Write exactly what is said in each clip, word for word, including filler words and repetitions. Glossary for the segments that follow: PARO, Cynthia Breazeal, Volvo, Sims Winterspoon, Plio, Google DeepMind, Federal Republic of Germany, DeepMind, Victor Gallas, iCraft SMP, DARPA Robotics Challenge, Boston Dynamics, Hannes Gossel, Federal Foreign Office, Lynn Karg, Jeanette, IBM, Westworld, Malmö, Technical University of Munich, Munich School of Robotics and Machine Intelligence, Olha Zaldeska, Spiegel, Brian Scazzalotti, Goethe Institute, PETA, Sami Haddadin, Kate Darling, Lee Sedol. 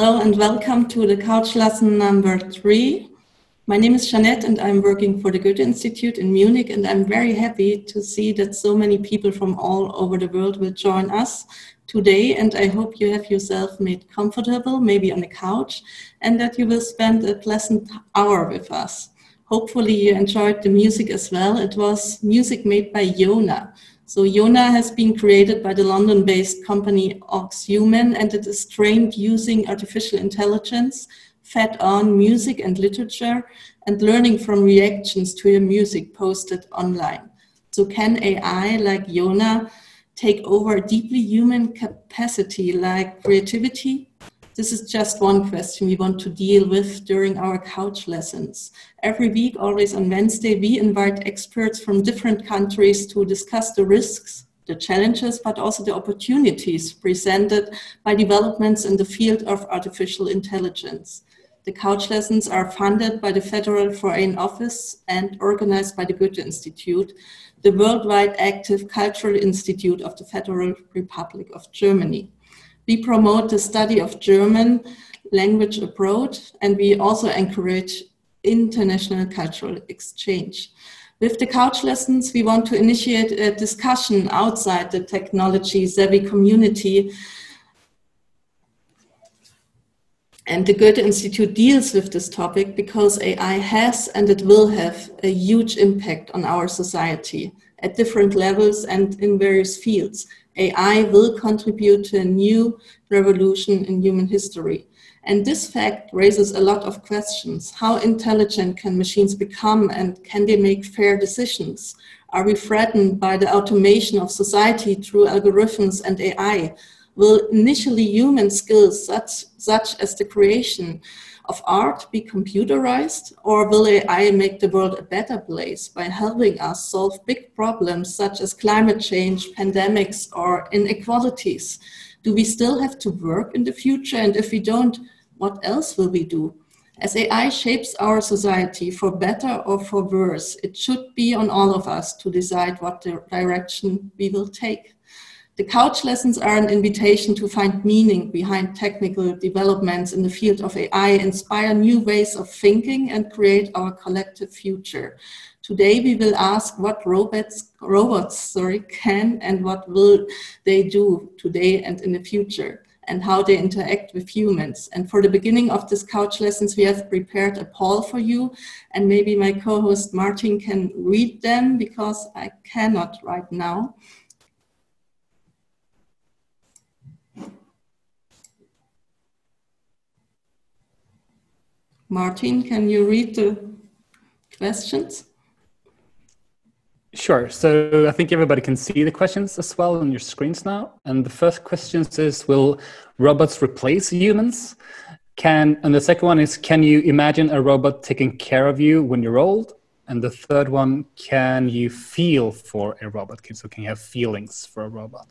Hello and welcome to the couch lesson number three. My name is Jeanette and I'm working for the Goethe Institute in Munich, and I'm very happy to see that so many people from all over the world will join us today, and I hope you have yourself made comfortable, maybe on the couch, and that you will spend a pleasant hour with us. Hopefully you enjoyed the music as well. It was music made by Yona. So Yona has been created by the London-based company OxHuman, and it is trained using artificial intelligence, fed on music and literature, and learning from reactions to your music posted online. So can A I like Yona take over a deeply human capacity like creativity? This is just one question we want to deal with during our couch lessons. Every week, always on Wednesday, we invite experts from different countries to discuss the risks, the challenges, but also the opportunities presented by developments in the field of artificial intelligence. The couch lessons are funded by the Federal Foreign Office and organized by the Goethe Institute, the worldwide active cultural institute of the Federal Republic of Germany. We promote the study of German language abroad, and we also encourage international cultural exchange. With the couch lessons, we want to initiate a discussion outside the technology-savvy community. And the Goethe Institute deals with this topic because A I has and it will have a huge impact on our society at different levels and in various fields. A I will contribute to a new revolution in human history. And this fact raises a lot of questions. How intelligent can machines become, and can they make fair decisions? Are we threatened by the automation of society through algorithms and A I? Will initially human skills such, such as the creation of art be computerized, or will A I make the world a better place by helping us solve big problems such as climate change, pandemics, or inequalities? Do we still have to work in the future? And if we don't, what else will we do? As A I shapes our society for better or for worse, it should be on all of us to decide what direction we will take. The couch lessons are an invitation to find meaning behind technical developments in the field of A I, inspire new ways of thinking, and create our collective future. Today we will ask what robots, robots sorry, can and what will they do today and in the future, and how they interact with humans. And for the beginning of this couch lessons, we have prepared a poll for you, and maybe my co-host Martin can read them because I cannot right now. Martin, can you read the questions? Sure. So I think everybody can see the questions as well on your screens now. And the first question is, will robots replace humans? Can, and the second one is, can you imagine a robot taking care of you when you're old? And the third one, can you feel for a robot? So can you have feelings for a robot?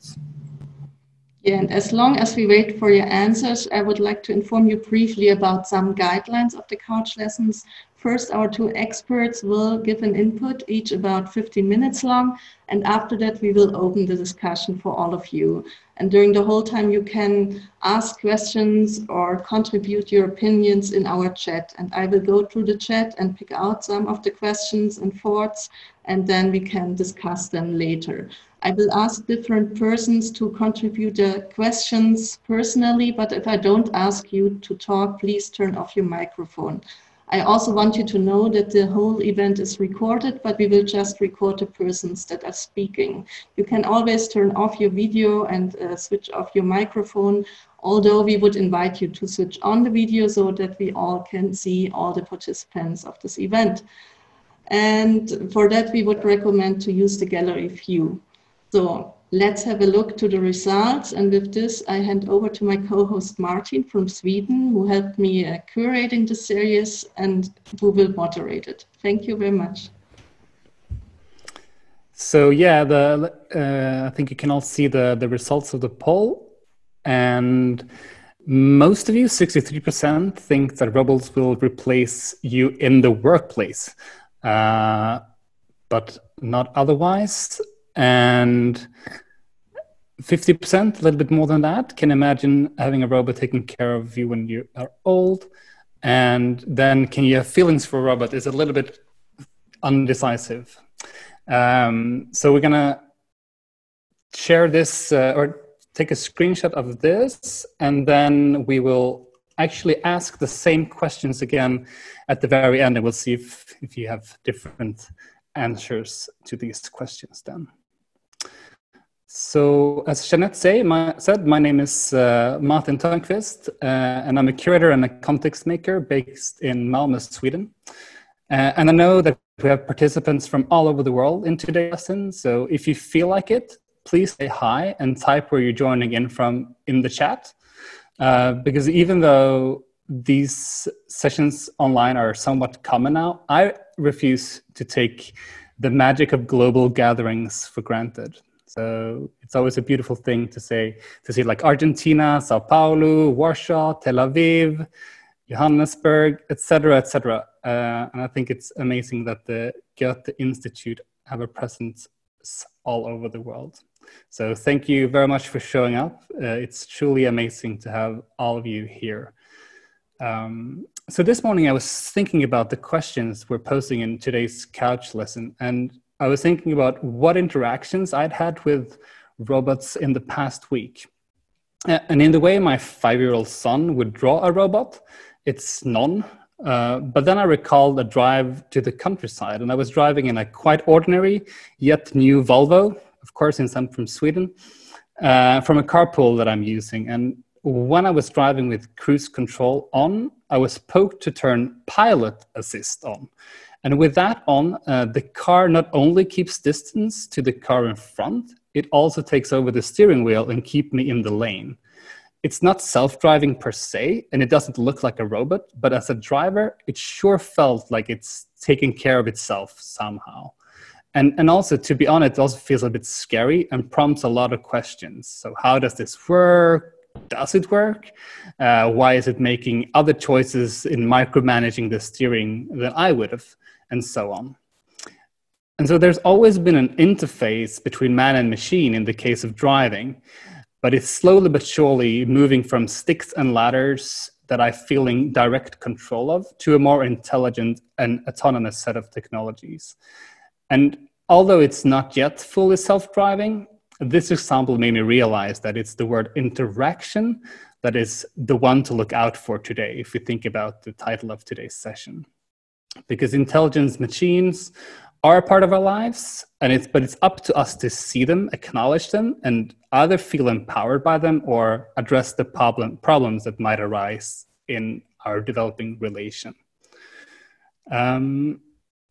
Yeah, and as long as we wait for your answers, I would like to inform you briefly about some guidelines of the couch lessons. First, our two experts will give an input, each about fifteen minutes long, and after that we will open the discussion for all of you. And during the whole time you can ask questions or contribute your opinions in our chat, and I will go through the chat and pick out some of the questions and thoughts, and then we can discuss them later. I will ask different persons to contribute their questions personally, but if I don't ask you to talk, please turn off your microphone. I also want you to know that the whole event is recorded, but we will just record the persons that are speaking. You can always turn off your video and uh, switch off your microphone, although we would invite you to switch on the video so that we all can see all the participants of this event. And for that, we would recommend to use the gallery view. So let's have a look to the results, and with this I hand over to my co-host Martin from Sweden, who helped me uh, curating the series and who will moderate it. Thank you very much. So yeah, the, uh, I think you can all see the, the results of the poll, and most of you, sixty-three percent, think that robots will replace you in the workplace, uh, but not otherwise. And fifty percent, a little bit more than that, can imagine having a robot taking care of you when you are old. And then can you have feelings for a robot is a little bit undecisive. Um, so we're going to share this uh, or take a screenshot of this, and then we will actually ask the same questions again at the very end, and we'll see if, if you have different answers to these questions then. So as Jeanette say, my, said, my name is uh, Martin Tonqvist, uh, and I'm a curator and a context maker based in Malmö, Sweden. Uh, and I know that we have participants from all over the world in today's lesson. So if you feel like it, please say hi and type where you're joining in from in the chat. Uh, because even though these sessions online are somewhat common now, I refuse to take the magic of global gatherings for granted. So it's always a beautiful thing to say, to see like Argentina, Sao Paulo, Warsaw, Tel Aviv, Johannesburg, et cetera, et cetera. Uh, and I think it's amazing that the Goethe Institute have a presence all over the world. So thank you very much for showing up. Uh, it's truly amazing to have all of you here. Um, so this morning I was thinking about the questions we're posing in today's couch lesson, and I was thinking about what interactions I'd had with robots in the past week. And in the way my five-year-old son would draw a robot, it's none. Uh, but then I recalled a drive to the countryside, and I was driving in a quite ordinary yet new Volvo, of course, since I'm from Sweden, uh, from a carpool that I'm using. And when I was driving with cruise control on, I was poked to turn pilot assist on. And with that on, uh, the car not only keeps distance to the car in front, it also takes over the steering wheel and keeps me in the lane. It's not self-driving per se, and it doesn't look like a robot, but as a driver, it sure felt like it's taking care of itself somehow. And, and also, to be honest, it also feels a bit scary and prompts a lot of questions. So how does this work? Does it work? Uh, why is it making other choices in micromanaging the steering than I would have? And so on. And so there's always been an interface between man and machine in the case of driving, but it's slowly but surely moving from sticks and ladders that I feel in direct control of to a more intelligent and autonomous set of technologies. And although it's not yet fully self-driving, this example made me realize that it's the word interaction that is the one to look out for today, if we think about the title of today's session. Because intelligent machines are a part of our lives, and it's, but it's up to us to see them, acknowledge them, and either feel empowered by them or address the problem, problems that might arise in our developing relation. Um,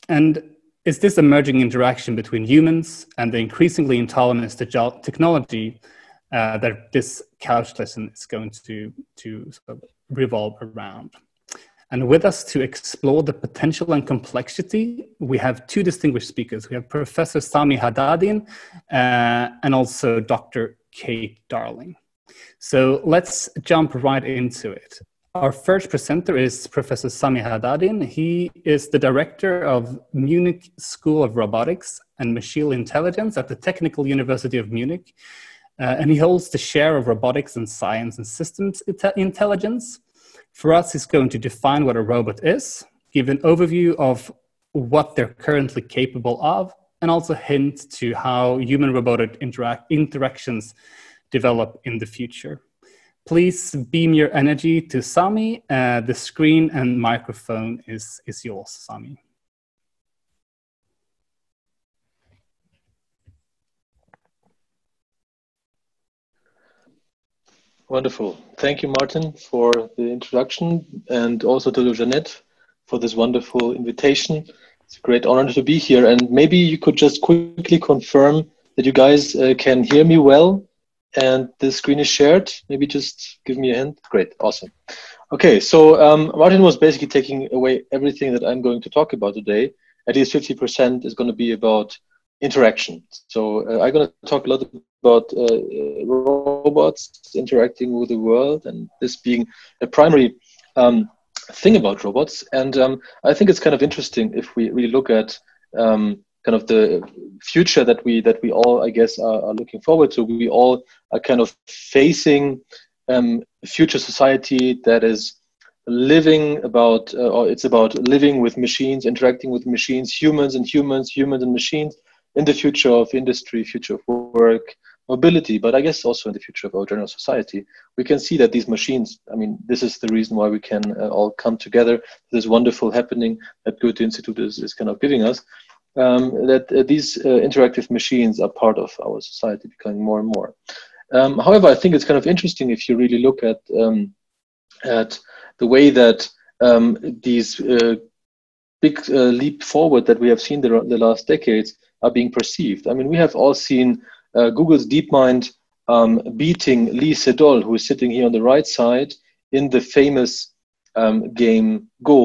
and it's this emerging interaction between humans and the increasingly autonomous technology uh, that this couch lesson is going to, to sort of revolve around. And with us to explore the potential and complexity, we have two distinguished speakers. We have Professor Sami Haddadin uh, and also Doctor Kate Darling. So let's jump right into it. Our first presenter is Professor Sami Haddadin. He is the director of Munich School of Robotics and Machine Intelligence at the Technical University of Munich. Uh, and he holds the chair of robotics and science and systems intelligence. For us, he's going to define what a robot is, give an overview of what they're currently capable of, and also hint to how human-robotic interact interactions develop in the future. Please beam your energy to Sami. Uh, the screen and microphone is, is yours, Sami. Wonderful. Thank you, Martin, for the introduction, and also to Jeanette for this wonderful invitation. It's a great honor to be here, and maybe you could just quickly confirm that you guys uh, can hear me well and the screen is shared. Maybe just give me a hand. Great. Awesome. Okay, so um, Martin was basically taking away everything that I'm going to talk about today. At least fifty percent is going to be about interaction. So uh, I'm going to talk a lot about uh, robots interacting with the world, and this being a primary um, thing about robots. And um, I think it's kind of interesting if we really look at um, kind of the future that we that we all, I guess, are, are looking forward to. We all are kind of facing um, a future society that is living about, uh, or it's about living with machines, interacting with machines, humans and humans, humans and machines, in the future of industry, future of work, mobility, but I guess also in the future of our general society. We can see that these machines, I mean, this is the reason why we can uh, all come together, this wonderful happening that Goethe Institute is, is kind of giving us, um, that uh, these uh, interactive machines are part of our society, becoming more and more. Um, however, I think it's kind of interesting if you really look at, um, at the way that um, these uh, big uh, leap forward that we have seen the, the last decades are being perceived. I mean, we have all seen Uh, Google's DeepMind um, beating Lee Sedol, who is sitting here on the right side, in the famous um, game Go.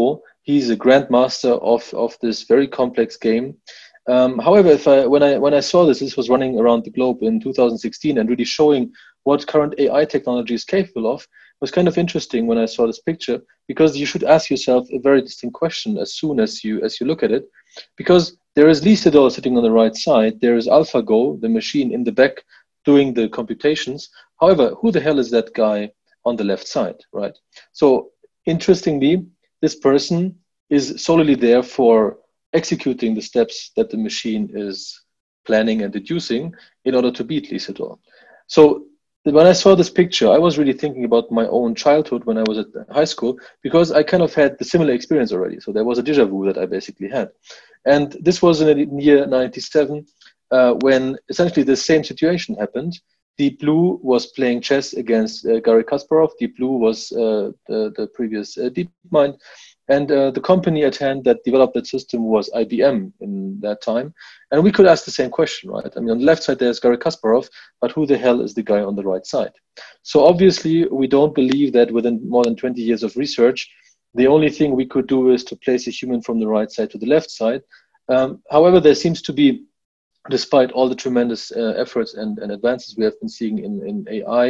He's a grandmaster of, of this very complex game. Um, however, if I, when, I, when I saw this, this was running around the globe in two thousand sixteen and really showing what current A I technology is capable of. It was kind of interesting when I saw this picture, because you should ask yourself a very distinct question as soon as you, as you look at it, because there is Lee Sedol sitting on the right side. There is AlphaGo, the machine in the back, doing the computations. However, who the hell is that guy on the left side, right? So, interestingly, this person is solely there for executing the steps that the machine is planning and deducing in order to beat Lee Sedol. So, when I saw this picture, I was really thinking about my own childhood when I was at high school, because I kind of had the similar experience already. So there was a déjà vu that I basically had. And this was in the year ninety-seven, uh, when essentially the same situation happened. Deep Blue was playing chess against uh, Garry Kasparov. Deep Blue was uh, the, the previous uh, DeepMind. And uh, the company at hand that developed that system was I B M in that time. And we could ask the same question, right? I mean, on the left side, there's Garry Kasparov, but who the hell is the guy on the right side? So obviously, we don't believe that within more than twenty years of research, the only thing we could do is to place a human from the right side to the left side. Um, however, there seems to be, despite all the tremendous uh, efforts and, and advances we have been seeing in, in A I,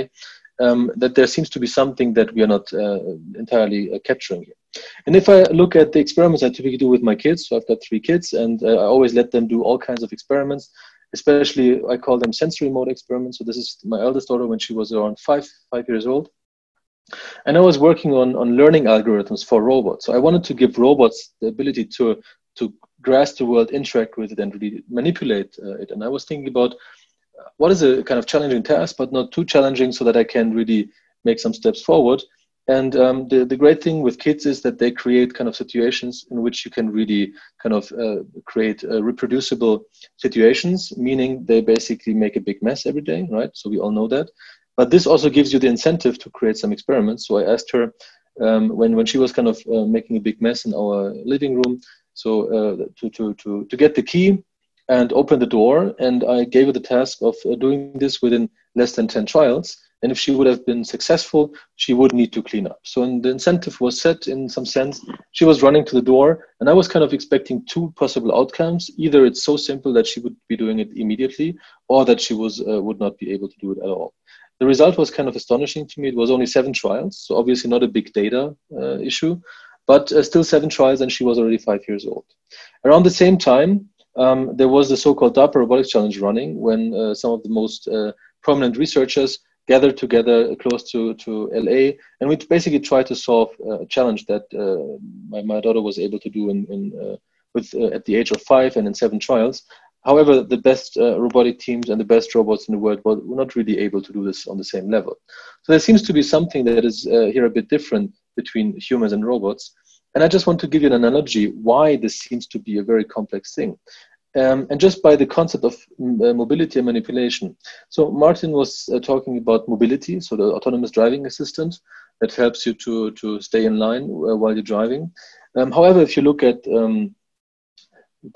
Um, that there seems to be something that we are not uh, entirely uh, capturing here. And if I look at the experiments I typically do with my kids, so I've got three kids, and uh, I always let them do all kinds of experiments, especially I call them sensory mode experiments. So this is my eldest daughter when she was around five, five years old. And I was working on, on learning algorithms for robots. So I wanted to give robots the ability to, to grasp the world, interact with it, and really manipulate uh, it. And I was thinking about what is a kind of challenging task, but not too challenging, so that I can really make some steps forward. And um, the, the great thing with kids is that they create kind of situations in which you can really kind of uh, create uh, reproducible situations, meaning they basically make a big mess every day, right? So we all know that. But this also gives you the incentive to create some experiments. So I asked her um, when, when she was kind of uh, making a big mess in our living room, so uh, to, to, to, to get the key and open the door, and I gave her the task of doing this within less than ten trials, and if she would have been successful, she would need to clean up. So and the incentive was set in some sense. She was running to the door, and I was kind of expecting two possible outcomes. Either it's so simple that she would be doing it immediately, or that she was uh, would not be able to do it at all. The result was kind of astonishing to me. It was only seven trials, so obviously not a big data uh, issue, but uh, still seven trials, and she was already five years old. Around the same time, Um, there was the so-called DARPA Robotics Challenge running, when uh, some of the most uh, prominent researchers gathered together close to, to L A, and we basically tried to solve a challenge that uh, my, my daughter was able to do in, in, uh, with, uh, at the age of five and in seven trials. However, the best uh, robotic teams and the best robots in the world were not really able to do this on the same level. So there seems to be something that is uh, here a bit different between humans and robots. And I just want to give you an analogy why this seems to be a very complex thing. Um, and just by the concept of uh, mobility and manipulation. So Martin was uh, talking about mobility, so the autonomous driving assistant that helps you to, to stay in line uh, while you're driving. Um, however, if you look at um,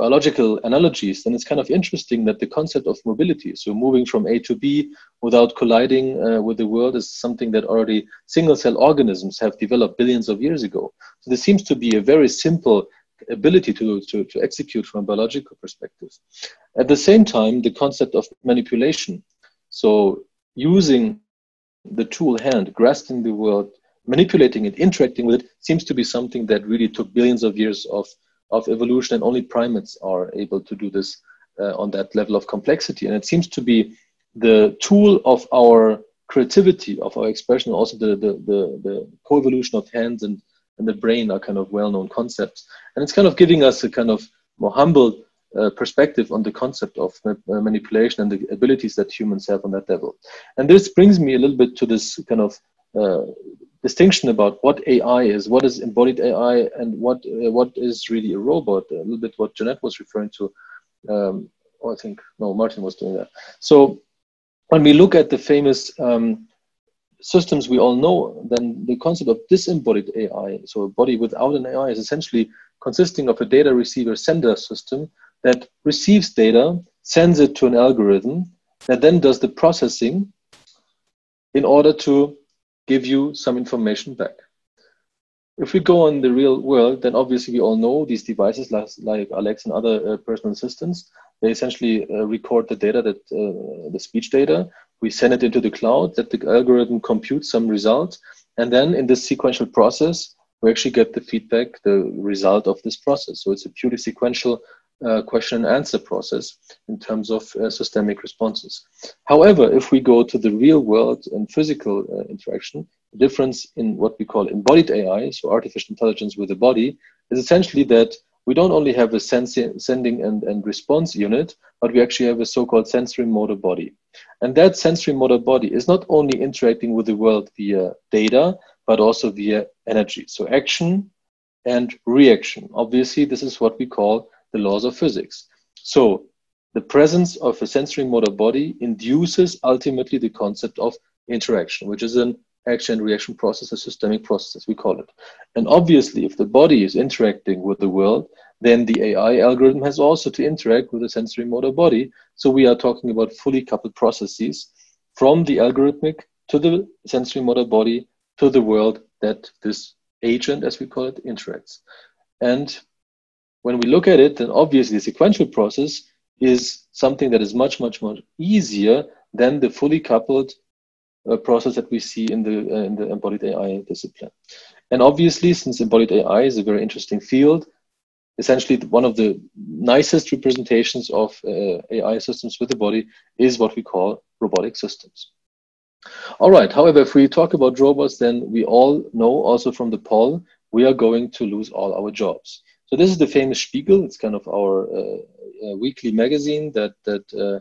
biological analogies, then it's kind of interesting that the concept of mobility, so moving from A to B without colliding uh, with the world, is something that already single-cell organisms have developed billions of years ago. So this seems to be a very simple ability to, to, to execute from a biological perspective. At the same time, the concept of manipulation, so using the tool hand, grasping the world, manipulating it, interacting with it, seems to be something that really took billions of years of of evolution, and only primates are able to do this uh, on that level of complexity. And it seems to be the tool of our creativity, of our expression, also the, the, the, the co-evolution of hands and, and the brain are kind of well-known concepts. And it's kind of giving us a kind of more humble uh, perspective on the concept of ma uh, manipulation and the abilities that humans have on that level. And this brings me a little bit to this kind of uh, distinction about what A I is, what is embodied A I, and what, uh, what is really a robot, a little bit what Jeanette was referring to. Um, oh, I think, no, Martin was doing that. So when we look at the famous um, systems we all know, then the concept of disembodied A I, so a body without an A I, is essentially consisting of a data receiver sender system that receives data, sends it to an algorithm, that then does the processing in order to give you some information back. If we go on the real world, then obviously we all know these devices like Alexa and other uh, personal assistants, they essentially uh, record the data, that uh, the speech data, we send it into the cloud, that the algorithm computes some result, and then in this sequential process, we actually get the feedback, the result of this process. So it's a purely sequential uh, question and answer process in terms of uh, systemic responses. However, if we go to the real world and physical uh, interaction, the difference in what we call embodied A I, so artificial intelligence with a body, is essentially that we don't only have a sensing, sending and, and response unit, but we actually have a so-called sensory motor body. And that sensory motor body is not only interacting with the world via data, but also via energy. So action and reaction. Obviously, this is what we call the laws of physics. So the presence of a sensory motor body induces ultimately the concept of interaction, which is an action and reaction process, a systemic process, as we call it. And obviously, if the body is interacting with the world, then the A I algorithm has also to interact with the sensory motor body. So we are talking about fully coupled processes from the algorithmic to the sensory motor body to the world that this agent, as we call it, interacts. And when we look at it, then obviously the sequential process is something that is much, much, much easier than the fully coupled A process that we see in the uh, in the embodied A I discipline. And obviously, since embodied A I is a very interesting field, essentially one of the nicest representations of uh, A I systems with the body is what we call robotic systems. All right, however, if we talk about robots, then we all know also from the poll, we are going to lose all our jobs. So this is the famous Spiegel. It's kind of our uh, uh, weekly magazine that, that uh,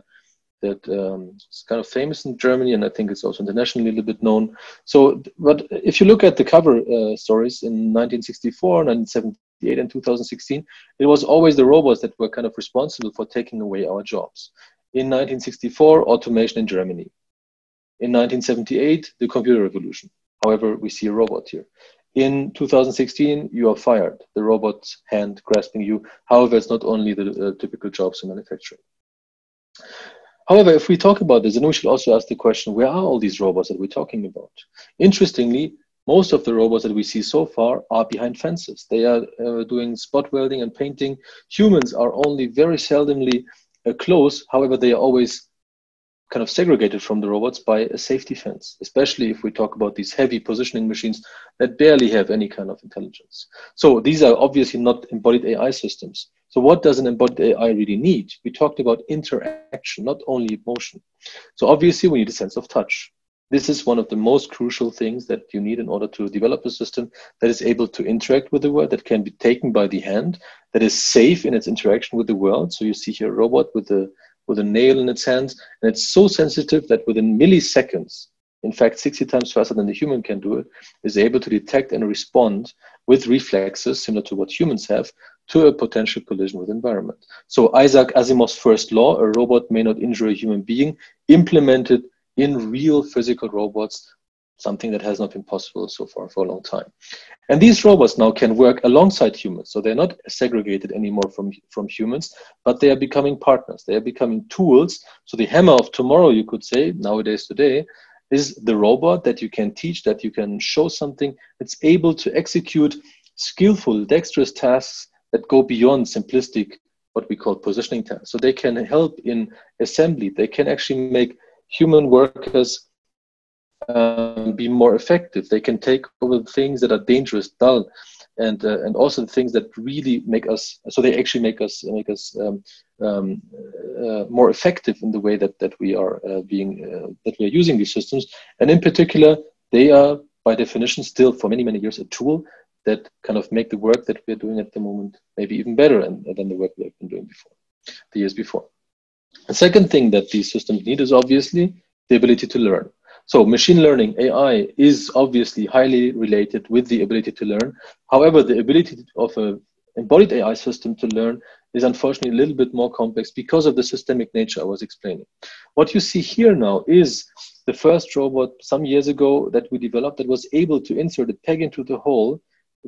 that um, it's kind of famous in Germany, and I think it's also internationally a little bit known. So, but if you look at the cover uh, stories in nineteen sixty-four, nineteen seventy-eight, and two thousand sixteen, it was always the robots that were kind of responsible for taking away our jobs. In nineteen sixty-four, automation in Germany. In nineteen seventy-eight, the computer revolution. However, we see a robot here. In two thousand sixteen, you are fired. The robot's hand grasping you. However, it's not only the uh, typical jobs in manufacturing. However, if we talk about this, then we should also ask the question, where are all these robots that we're talking about? Interestingly, most of the robots that we see so far are behind fences. They are uh, doing spot welding and painting. Humans are only very seldomly uh, close. However, they are always kind of segregated from the robots by a safety fence, especially if we talk about these heavy positioning machines that barely have any kind of intelligence. So these are obviously not embodied A I systems. So what does an embodied A I really need? We talked about interaction, not only emotion. So obviously we need a sense of touch. This is one of the most crucial things that you need in order to develop a system that is able to interact with the world, that can be taken by the hand, that is safe in its interaction with the world. So you see here a robot with the with a nail in its hands, and it's so sensitive that within milliseconds, in fact sixty times faster than the human can do it, is able to detect and respond with reflexes similar to what humans have to a potential collision with environment. So Isaac Asimov's first law, a robot may not injure a human being, implemented in real physical robots, something that has not been possible so far for a long time. And these robots now can work alongside humans. So they're not segregated anymore from, from humans, but they are becoming partners. They are becoming tools. So the hammer of tomorrow, you could say, nowadays today, is the robot that you can teach, that you can show something. It's able to execute skillful, dexterous tasks that go beyond simplistic, what we call positioning tasks. So they can help in assembly. They can actually make human workers Um, be more effective. They can take over things that are dangerous, dull, and uh, and also the things that really make us, so they actually make us make us um, um, uh, more effective in the way that that we are uh, being uh, that we are using these systems. And in particular, they are by definition still for many many years a tool that kind of make the work that we're doing at the moment maybe even better and, than the work we've been doing before, the years before. The second thing that these systems need is obviously the ability to learn. So machine learning, A I, is obviously highly related with the ability to learn. However, the ability of an embodied A I system to learn is unfortunately a little bit more complex because of the systemic nature I was explaining. What you see here now is the first robot some years ago that we developed that was able to insert a peg into the hole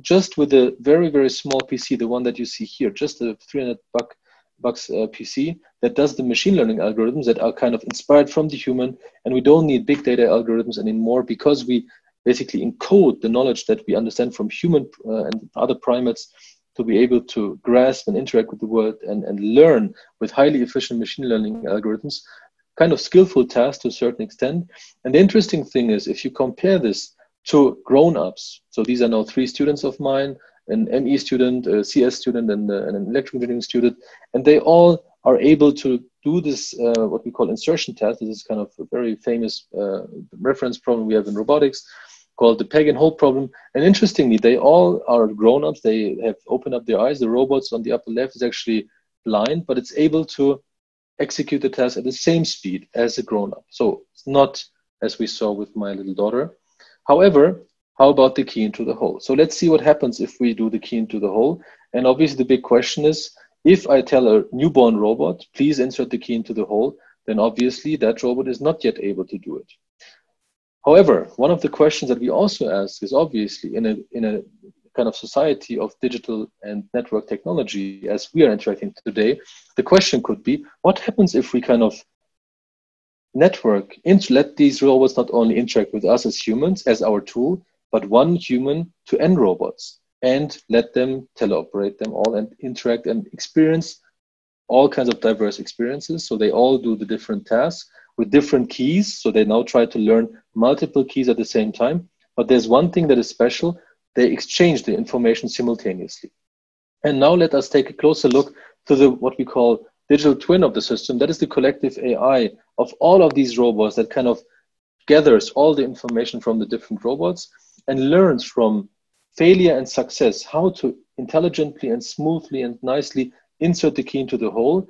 just with a very, very small P C, the one that you see here, just a three hundred buck bucks uh, P C that does the machine learning algorithms that are kind of inspired from the human, and we don't need big data algorithms anymore because we basically encode the knowledge that we understand from human uh, and other primates to be able to grasp and interact with the world and, and learn with highly efficient machine learning algorithms, kind of skillful tasks to a certain extent. And the interesting thing is if you compare this to grown-ups, so these are now three students of mine, an M E student, a C S student, and, uh, and an electrical engineering student, and they all are able to do this, uh, what we call insertion test. This is kind of a very famous uh, reference problem we have in robotics called the peg and hole problem. And interestingly, they all are grown-ups. They have opened up their eyes. The robots on the upper left is actually blind, but it's able to execute the task at the same speed as a grown-up. So it's not as we saw with my little daughter. However, how about the key into the hole? So let's see what happens if we do the key into the hole. And obviously the big question is, if I tell a newborn robot, please insert the key into the hole, then obviously that robot is not yet able to do it. However, one of the questions that we also ask is obviously in a, in a kind of society of digital and network technology, as we are interacting today, the question could be, what happens if we kind of network, let these robots not only interact with us as humans, as our tool, but one human to n robots, and let them teleoperate them all and interact and experience all kinds of diverse experiences. So they all do the different tasks with different keys. So they now try to learn multiple keys at the same time. But there's one thing that is special. They exchange the information simultaneously. And now let us take a closer look to the what we call digital twin of the system. That is the collective A I of all of these robots that kind of gathers all the information from the different robots and learns from failure and success how to intelligently and smoothly and nicely insert the key into the hole,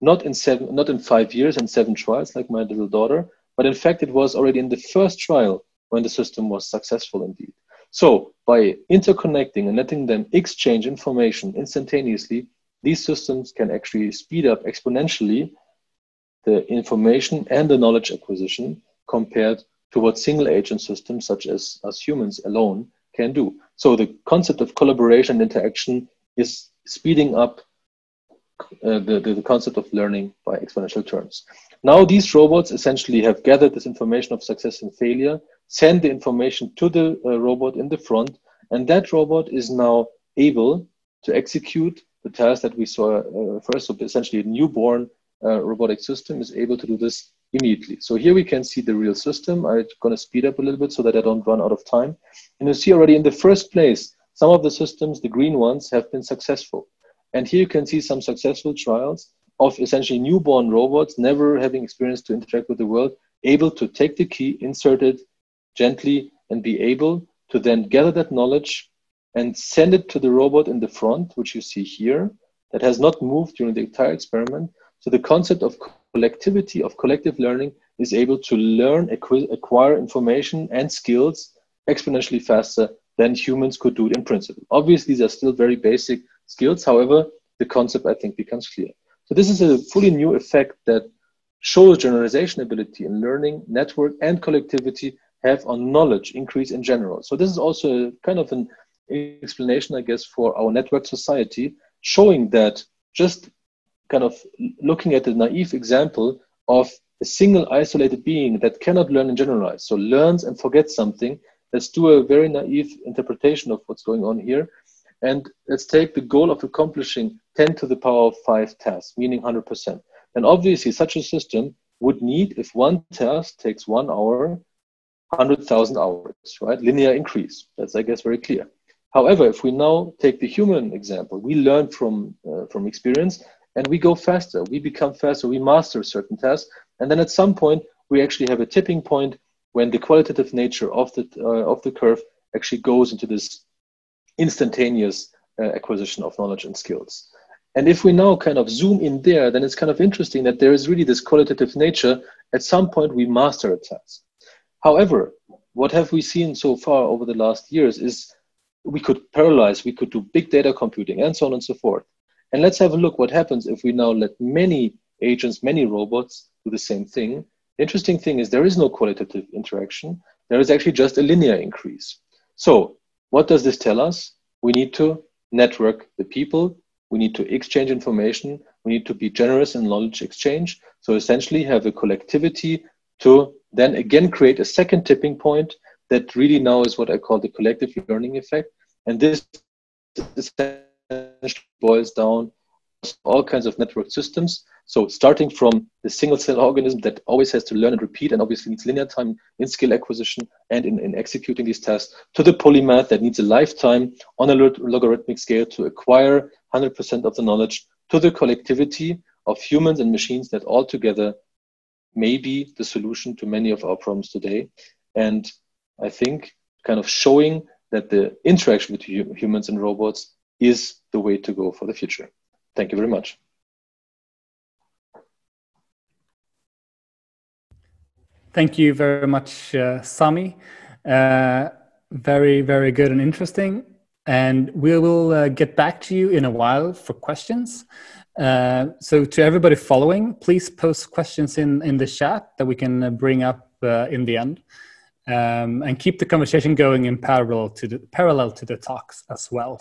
not in seven, not in five years and seven trials like my little daughter, but in fact it was already in the first trial when the system was successful indeed. So by interconnecting and letting them exchange information instantaneously, these systems can actually speed up exponentially the information and the knowledge acquisition compared to what single agent systems such as us humans alone can do. So the concept of collaboration and interaction is speeding up uh, the, the, the concept of learning by exponential terms. Now these robots essentially have gathered this information of success and failure, send the information to the uh, robot in the front, and that robot is now able to execute the task that we saw uh, first. So essentially a newborn uh, robotic system is able to do this immediately. So here we can see the real system. I'm going to speed up a little bit so that I don't run out of time. And you see already in the first place, some of the systems, the green ones, have been successful. And here you can see some successful trials of essentially newborn robots, never having experience to interact with the world, able to take the key, insert it gently, and be able to then gather that knowledge and send it to the robot in the front, which you see here, that has not moved during the entire experiment. So the concept of collectivity, of collective learning, is able to learn, acqu acquire information and skills exponentially faster than humans could do it in principle. Obviously, these are still very basic skills. However, the concept, I think, becomes clear. So this is a fully new effect that shows generalization ability in learning, network, and collectivity have on knowledge increase in general. So this is also kind of an explanation, I guess, for our network society, showing that just kind of looking at the naive example of a single isolated being that cannot learn and generalize, so learns and forgets something. Let's do a very naive interpretation of what's going on here, and let's take the goal of accomplishing ten to the power of five tasks, meaning one hundred percent. And obviously such a system would need, if one task takes one hour, one hundred thousand hours, right? Linear increase. That's, I guess, very clear. However, if we now take the human example, we learn from, uh, from experience, and we go faster, we become faster, we master certain tasks. And then at some point, we actually have a tipping point when the qualitative nature of the, uh, of the curve actually goes into this instantaneous uh, acquisition of knowledge and skills. And if we now kind of zoom in there, then it's kind of interesting that there is really this qualitative nature. At some point, we master a task. However, what have we seen so far over the last years is we could parallelize, we could do big data computing and so on and so forth. And let's have a look what happens if we now let many agents, many robots do the same thing. The interesting thing is there is no qualitative interaction. There is actually just a linear increase. So what does this tell us? We need to network the people. We need to exchange information. We need to be generous in knowledge exchange. So essentially have a collectivity to then again create a second tipping point that really now is what I call the collective learning effect. And this boils down to all kinds of network systems. So starting from the single cell organism that always has to learn and repeat and obviously needs linear time in skill acquisition and in, in executing these tasks, to the polymath that needs a lifetime on a logarithmic scale to acquire one hundred percent of the knowledge, to the collectivity of humans and machines that all together may be the solution to many of our problems today. And I think kind of showing that the interaction between humans and robots is the way to go for the future. Thank you very much. Thank you very much, uh, Sami. Uh, very, very good and interesting. And we will uh, get back to you in a while for questions. Uh, so to everybody following, please post questions in, in the chat that we can bring up uh, in the end. Um, and keep the conversation going in parallel to the, parallel to the talks as well.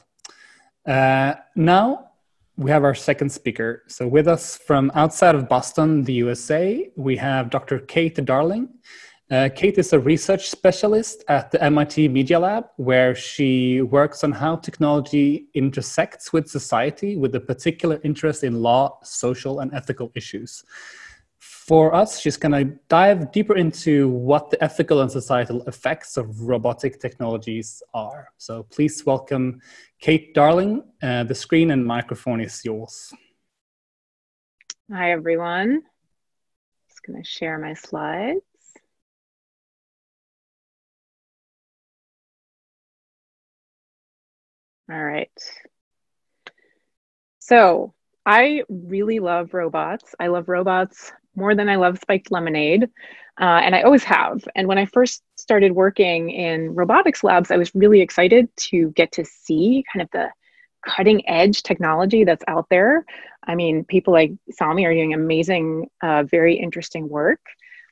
Uh, now we have our second speaker. So with us from outside of Boston, the U S A, we have Doctor Kate Darling. Uh, Kate is a research specialist at the M I T Media Lab, where she works on how technology intersects with society with a particular interest in law, social, and ethical issues. For us, she's going to dive deeper into what the ethical and societal effects of robotic technologies are. So please welcome Kate Darling. Uh, the screen and microphone is yours. Hi, everyone. I'm just going to share my slides. All right. So I really love robots. I love robots more than I love spiked lemonade, uh, and I always have. And when I first started working in robotics labs, I was really excited to get to see kind of the cutting edge technology that's out there. I mean, people like Sami are doing amazing, uh, very interesting work.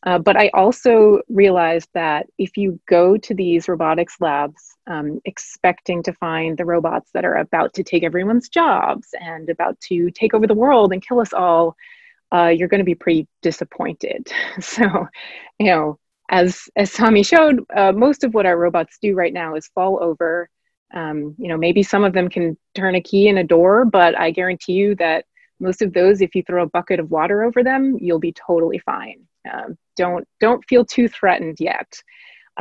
Uh, but I also realized that if you go to these robotics labs um, expecting to find the robots that are about to take everyone's jobs and about to take over the world and kill us all, Uh, you're going to be pretty disappointed. So, you know, as, as Sami showed, uh, most of what our robots do right now is fall over. Um, you know, maybe some of them can turn a key in a door, but I guarantee you that most of those, if you throw a bucket of water over them, you'll be totally fine. Um, don't, don't feel too threatened yet.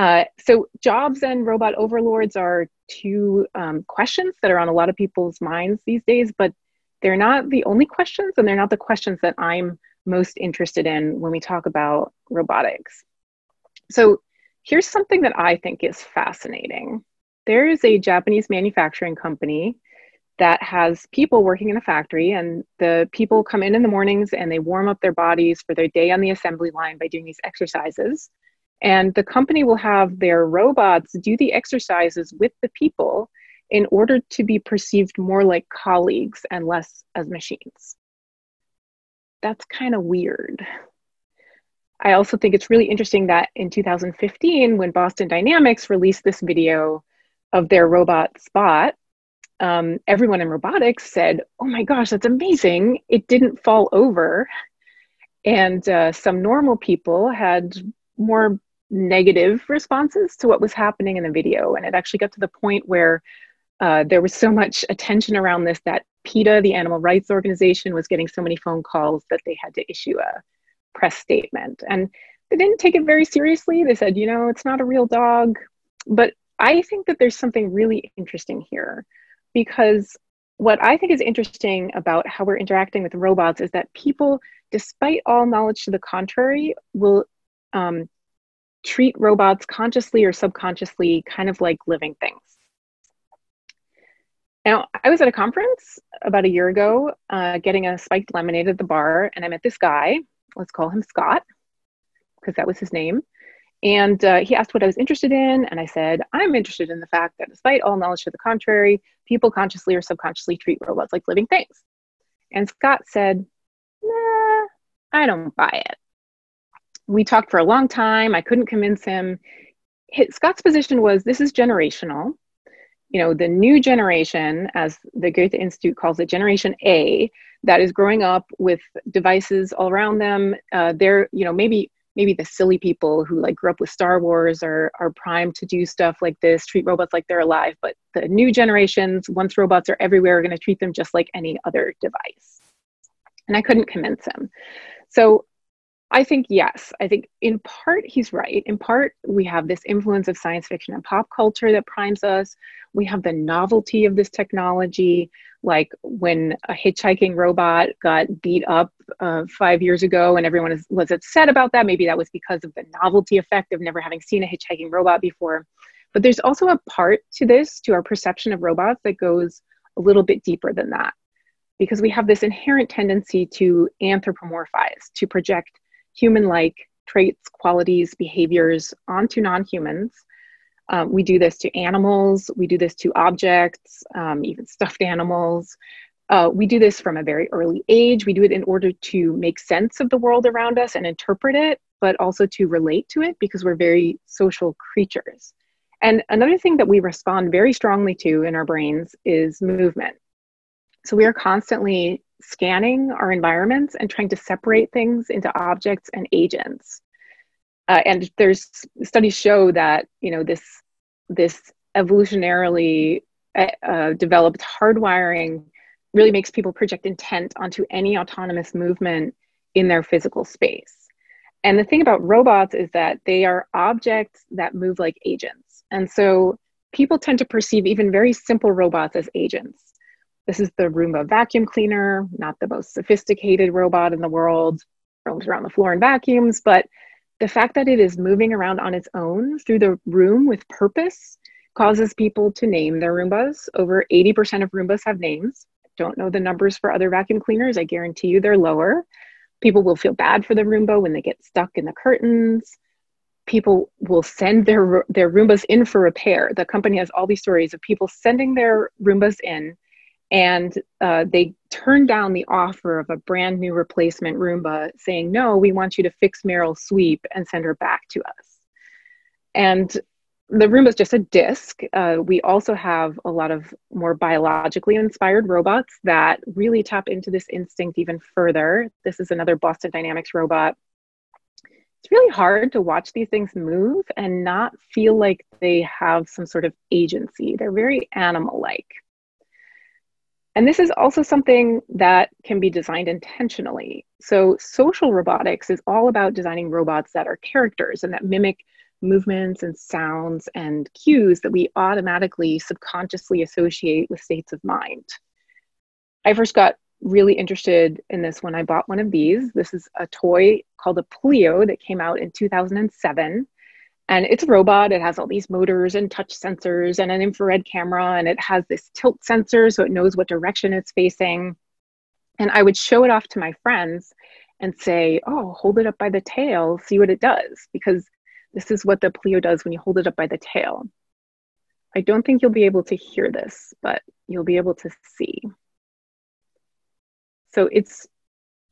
Uh, so jobs and robot overlords are two um, questions that are on a lot of people's minds these days, but they're not the only questions, and they're not the questions that I'm most interested in when we talk about robotics. So here's something that I think is fascinating. There is a Japanese manufacturing company that has people working in a factory, and the people come in in the mornings and they warm up their bodies for their day on the assembly line by doing these exercises. And the company will have their robots do the exercises with the people in order to be perceived more like colleagues and less as machines. That's kind of weird. I also think it's really interesting that in two thousand fifteen, when Boston Dynamics released this video of their robot Spot, um, everyone in robotics said, oh my gosh, that's amazing. It didn't fall over. And uh, some normal people had more negative responses to what was happening in the video. And it actually got to the point where Uh, there was so much attention around this that PETA, the animal rights organization, was getting so many phone calls that they had to issue a press statement. And they didn't take it very seriously. They said, you know, it's not a real dog. But I think that there's something really interesting here, because what I think is interesting about how we're interacting with robots is that people, despite all knowledge to the contrary, will um, treat robots consciously or subconsciously kind of like living things. Now, I was at a conference about a year ago uh, getting a spiked lemonade at the bar, and I met this guy. Let's call him Scott, because that was his name. And uh, he asked what I was interested in, and I said, I'm interested in the fact that despite all knowledge to the contrary, people consciously or subconsciously treat robots like living things. And Scott said, nah, I don't buy it. We talked for a long time. I couldn't convince him. His, Scott's position was, this is generational. You know, the new generation, as the Goethe Institute calls it, Generation A, that is growing up with devices all around them. Uh, they're, you know, maybe... maybe the silly people who like grew up with Star Wars are, are primed to do stuff like this, treat robots like they're alive. But the new generations, once robots are everywhere, are going to treat them just like any other device. And I couldn't convince him. So I think, yes, I think in part he's right. In part, we have this influence of science fiction and pop culture that primes us. We have the novelty of this technology. Like when a hitchhiking robot got beat up uh, five years ago and everyone is, was upset about that. Maybe that was because of the novelty effect of never having seen a hitchhiking robot before. But there's also a part to this, to our perception of robots, that goes a little bit deeper than that. Because we have this inherent tendency to anthropomorphize, to project human-like traits, qualities, behaviors onto non-humans. Um, we do this to animals, we do this to objects, um, even stuffed animals. Uh, we do this from a very early age. We do it in order to make sense of the world around us and interpret it, but also to relate to it, because we're very social creatures. And another thing that we respond very strongly to in our brains is movement. So we are constantly scanning our environments and trying to separate things into objects and agents. Uh, and there's studies show that, you know, this, this evolutionarily uh, developed hardwiring really makes people project intent onto any autonomous movement in their physical space. And the thing about robots is that they are objects that move like agents. And so people tend to perceive even very simple robots as agents. This is the Roomba vacuum cleaner, not the most sophisticated robot in the world, roams around the floor and vacuums, but the fact that it is moving around on its own through the room with purpose causes people to name their Roombas. Over eighty percent of Roombas have names. I don't know the numbers for other vacuum cleaners. I guarantee you they're lower. People will feel bad for the Roomba when they get stuck in the curtains. People will send their, their Roombas in for repair. The company has all these stories of people sending their Roombas in, and uh, they turned down the offer of a brand new replacement Roomba, saying, no, we want you to fix Meryl's sweep and send her back to us. And the Roomba is just a disc. Uh, we also have a lot of more biologically inspired robots that really tap into this instinct even further. This is another Boston Dynamics robot. It's really hard to watch these things move and not feel like they have some sort of agency. They're very animal-like. And this is also something that can be designed intentionally. So social robotics is all about designing robots that are characters and that mimic movements and sounds and cues that we automatically subconsciously associate with states of mind. I first got really interested in this when I bought one of these. This is a toy called a Plio that came out in two thousand seven. And it's a robot. It has all these motors and touch sensors and an infrared camera. And it has this tilt sensor, so it knows what direction it's facing. And I would show it off to my friends and say, oh, hold it up by the tail, see what it does. Because this is what the Plio does when you hold it up by the tail. I don't think you'll be able to hear this, but you'll be able to see. So it's,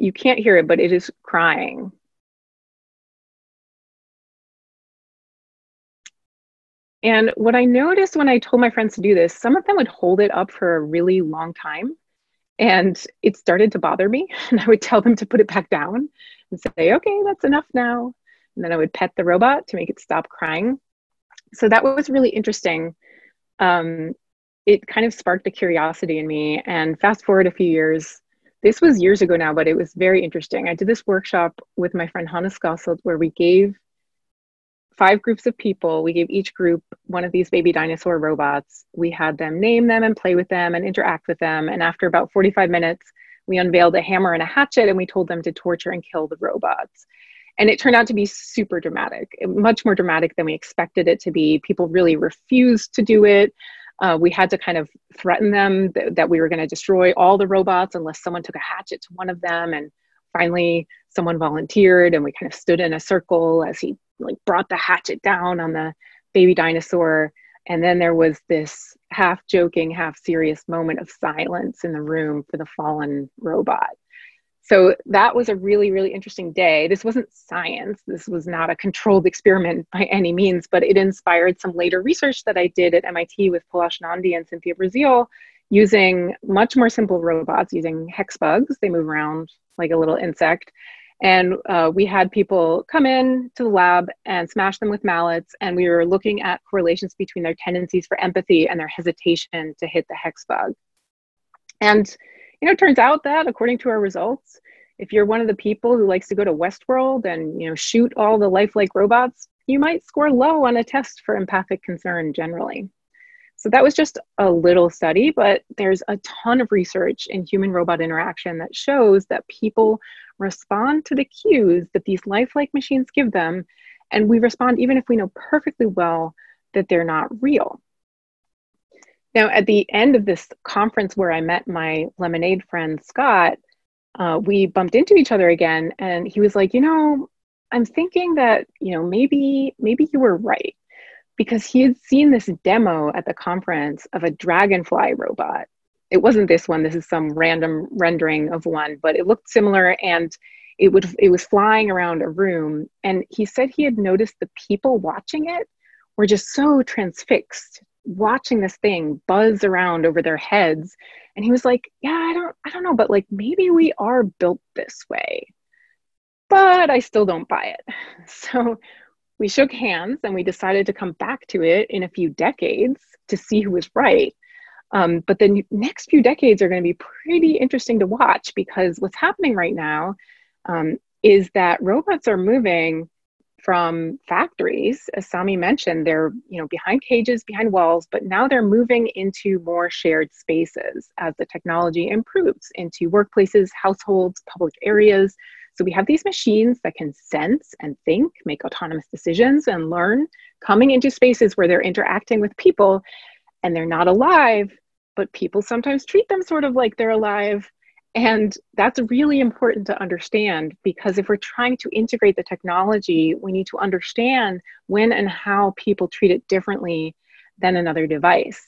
you can't hear it, but it is crying. And what I noticed when I told my friends to do this, some of them would hold it up for a really long time. And it started to bother me. And I would tell them to put it back down and say, okay, that's enough now. And then I would pet the robot to make it stop crying. So that was really interesting. Um, it kind of sparked a curiosity in me. And fast forward a few years, this was years ago now, but it was very interesting. I did this workshop with my friend Hannes Gossel where we gave five groups of people. We gave each group one of these baby dinosaur robots. We had them name them and play with them and interact with them. And after about forty-five minutes, we unveiled a hammer and a hatchet, and we told them to torture and kill the robots. And it turned out to be super dramatic, much more dramatic than we expected it to be. People really refused to do it. Uh, we had to kind of threaten them th- that we were going to destroy all the robots unless someone took a hatchet to one of them. And finally, someone volunteered, and we kind of stood in a circle as he like brought the hatchet down on the baby dinosaur. And then there was this half joking, half serious moment of silence in the room for the fallen robot. So that was a really, really interesting day. This wasn't science. This was not a controlled experiment by any means, but it inspired some later research that I did at M I T with Palash Nandi and Cynthia Breazeal using much more simple robots, using hex bugs. They move around like a little insect. And uh, we had people come in to the lab and smash them with mallets. And we were looking at correlations between their tendencies for empathy and their hesitation to hit the hex bug. And you know, it turns out that according to our results, if you're one of the people who likes to go to Westworld and, you know, shoot all the lifelike robots, you might score low on a test for empathic concern generally. So that was just a little study, but there's a ton of research in human-robot interaction that shows that people respond to the cues that these lifelike machines give them, and we respond even if we know perfectly well that they're not real. Now, at the end of this conference where I met my Lemonade friend, Scott, uh, we bumped into each other again. And he was like, you know, I'm thinking that, you know, maybe, maybe you were right. Because he had seen this demo at the conference of a dragonfly robot. It wasn't this one. This is some random rendering of one, but it looked similar. And it would, it was flying around a room. And he said he had noticed the people watching it were just so transfixed, watching this thing buzz around over their heads. And he was like, yeah, I don't, I don't know, but like, maybe we are built this way, but I still don't buy it. So we shook hands and we decided to come back to it in a few decades to see who was right. Um, but the next few decades are going to be pretty interesting to watch, because what's happening right now um, is that robots are moving from factories, as Sami mentioned. They're, you know, behind cages, behind walls, but now they're moving into more shared spaces as the technology improves, into workplaces, households, public areas. So we have these machines that can sense and think, make autonomous decisions and learn, coming into spaces where they're interacting with people, and they're not alive, but people sometimes treat them sort of like they're alive. And that's really important to understand, because if we're trying to integrate the technology, we need to understand when and how people treat it differently than another device.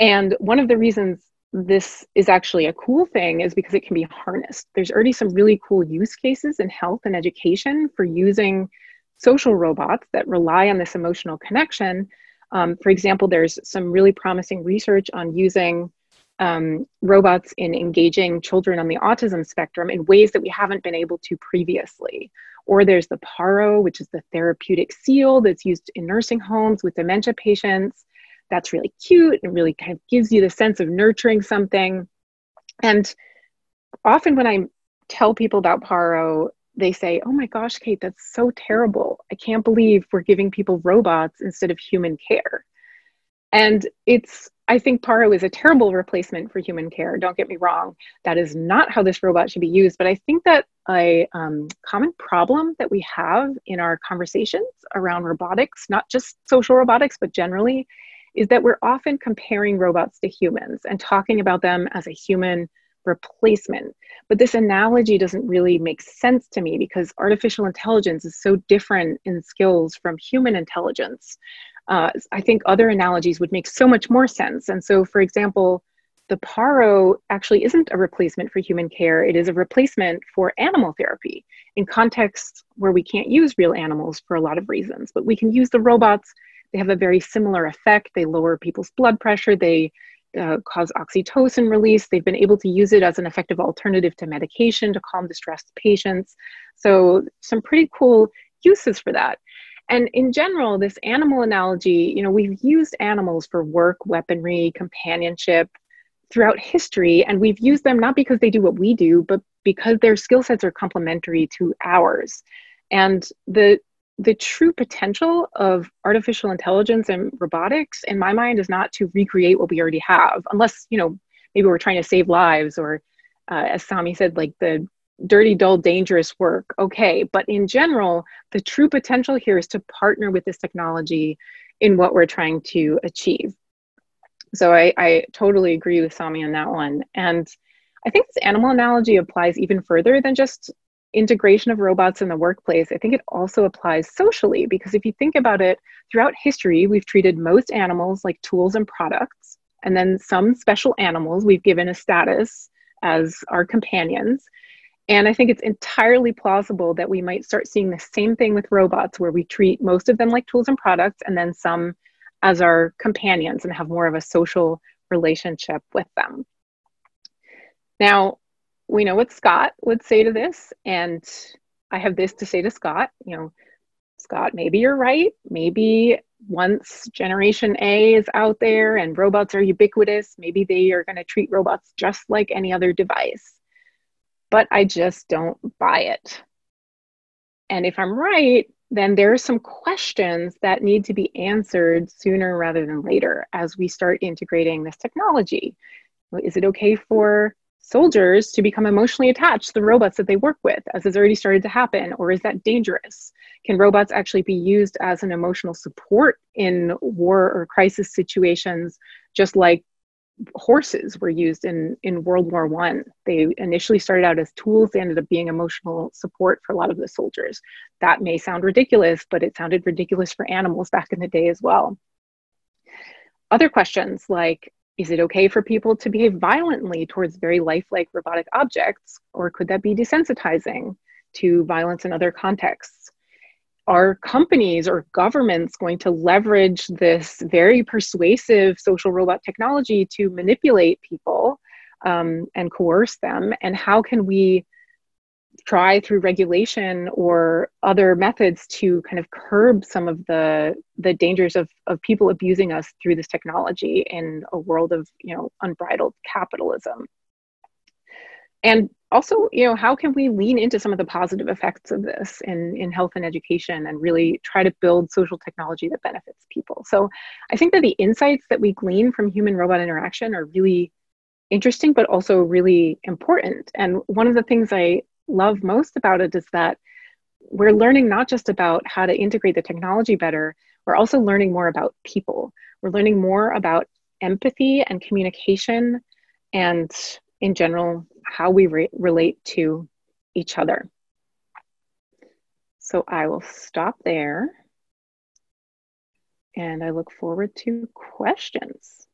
And one of the reasons this is actually a cool thing is because it can be harnessed. There's already some really cool use cases in health and education for using social robots that rely on this emotional connection. Um, for example, there's some really promising research on using Um, robots in engaging children on the autism spectrum in ways that we haven't been able to previously. Or there's the PARO, which is the therapeutic seal that's used in nursing homes with dementia patients. That's really cute and really kind of gives you the sense of nurturing something. And often when I tell people about PARO, they say, oh my gosh, Kate, that's so terrible. I can't believe we're giving people robots instead of human care. And it's, I think PARO is a terrible replacement for human care. Don't get me wrong. That is not how this robot should be used. But I think that a um, common problem that we have in our conversations around robotics, not just social robotics, but generally, is that we're often comparing robots to humans and talking about them as a human replacement. But this analogy doesn't really make sense to me, because artificial intelligence is so different in skills from human intelligence. Uh, I think other analogies would make so much more sense. And so, for example, the PARO actually isn't a replacement for human care. It is a replacement for animal therapy in contexts where we can't use real animals for a lot of reasons, but we can use the robots. They have a very similar effect. They lower people's blood pressure. They uh, cause oxytocin release. They've been able to use it as an effective alternative to medication to calm distressed patients. So some pretty cool uses for that. And in general, this animal analogy, you know, we've used animals for work, weaponry, companionship throughout history. And we've used them not because they do what we do, but because their skill sets are complementary to ours. And the the true potential of artificial intelligence and robotics, in my mind, is not to recreate what we already have, unless, you know, maybe we're trying to save lives or, uh, as Sami said, like the dirty, dull, dangerous work. Okay, but in general, the true potential here is to partner with this technology in what we're trying to achieve. So I, I totally agree with Sami on that one. And I think this animal analogy applies even further than just integration of robots in the workplace. I think it also applies socially, because if you think about it, throughout history, we've treated most animals like tools and products, and then some special animals we've given a status as our companions. And I think it's entirely plausible that we might start seeing the same thing with robots, where we treat most of them like tools and products, and then some as our companions and have more of a social relationship with them. Now, we know what Scott would say to this, and I have this to say to Scott, you know, Scott, maybe you're right. Maybe once Generation A is out there and robots are ubiquitous, maybe they are gonna treat robots just like any other device. But I just don't buy it. And if I'm right, then there are some questions that need to be answered sooner rather than later as we start integrating this technology. Is it okay for soldiers to become emotionally attached to the robots that they work with, as has already started to happen, or is that dangerous? Can robots actually be used as an emotional support in war or crisis situations, just like horses were used in, in World War One? They initially started out as tools, they ended up being emotional support for a lot of the soldiers. That may sound ridiculous, but it sounded ridiculous for animals back in the day as well. Other questions like, is it okay for people to behave violently towards very lifelike robotic objects, or could that be desensitizing to violence in other contexts? Are companies or governments going to leverage this very persuasive social robot technology to manipulate people um, and coerce them? And how can we try through regulation or other methods to kind of curb some of the, the dangers of, of people abusing us through this technology in a world of, you know, unbridled capitalism? And also, you know, how can we lean into some of the positive effects of this in, in health and education and really try to build social technology that benefits people? So I think that the insights that we glean from human-robot interaction are really interesting, but also really important. And one of the things I love most about it is that we're learning not just about how to integrate the technology better, we're also learning more about people. We're learning more about empathy and communication and, in general, how we re relate to each other. So I will stop there, and I look forward to questions.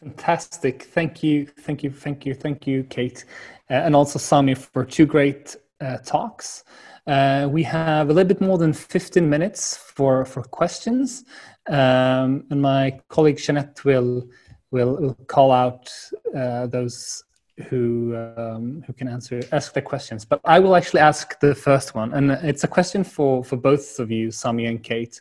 Fantastic. Thank you. Thank you. Thank you. Thank you, Kate. Uh, and also Sami for two great uh, talks. Uh, we have a little bit more than fifteen minutes for, for questions. Um, and my colleague Jeanette will We'll, we'll call out uh, those who um, who can answer ask their questions. But I will actually ask the first one, and it's a question for for both of you, Sami and Kate.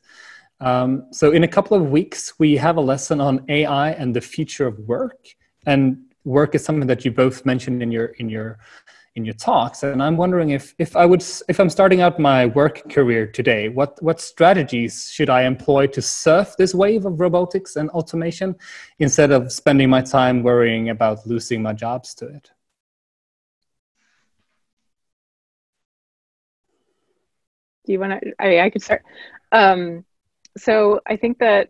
Um, so in a couple of weeks, we have a lesson on A I and the future of work. And work is something that you both mentioned in your in your in your talks. And I'm wondering if if I would if I'm starting out my work career today, what what strategies should I employ to surf this wave of robotics and automation instead of spending my time worrying about losing my jobs to it? Do you want to? I mean, I could start. Um, so I think that,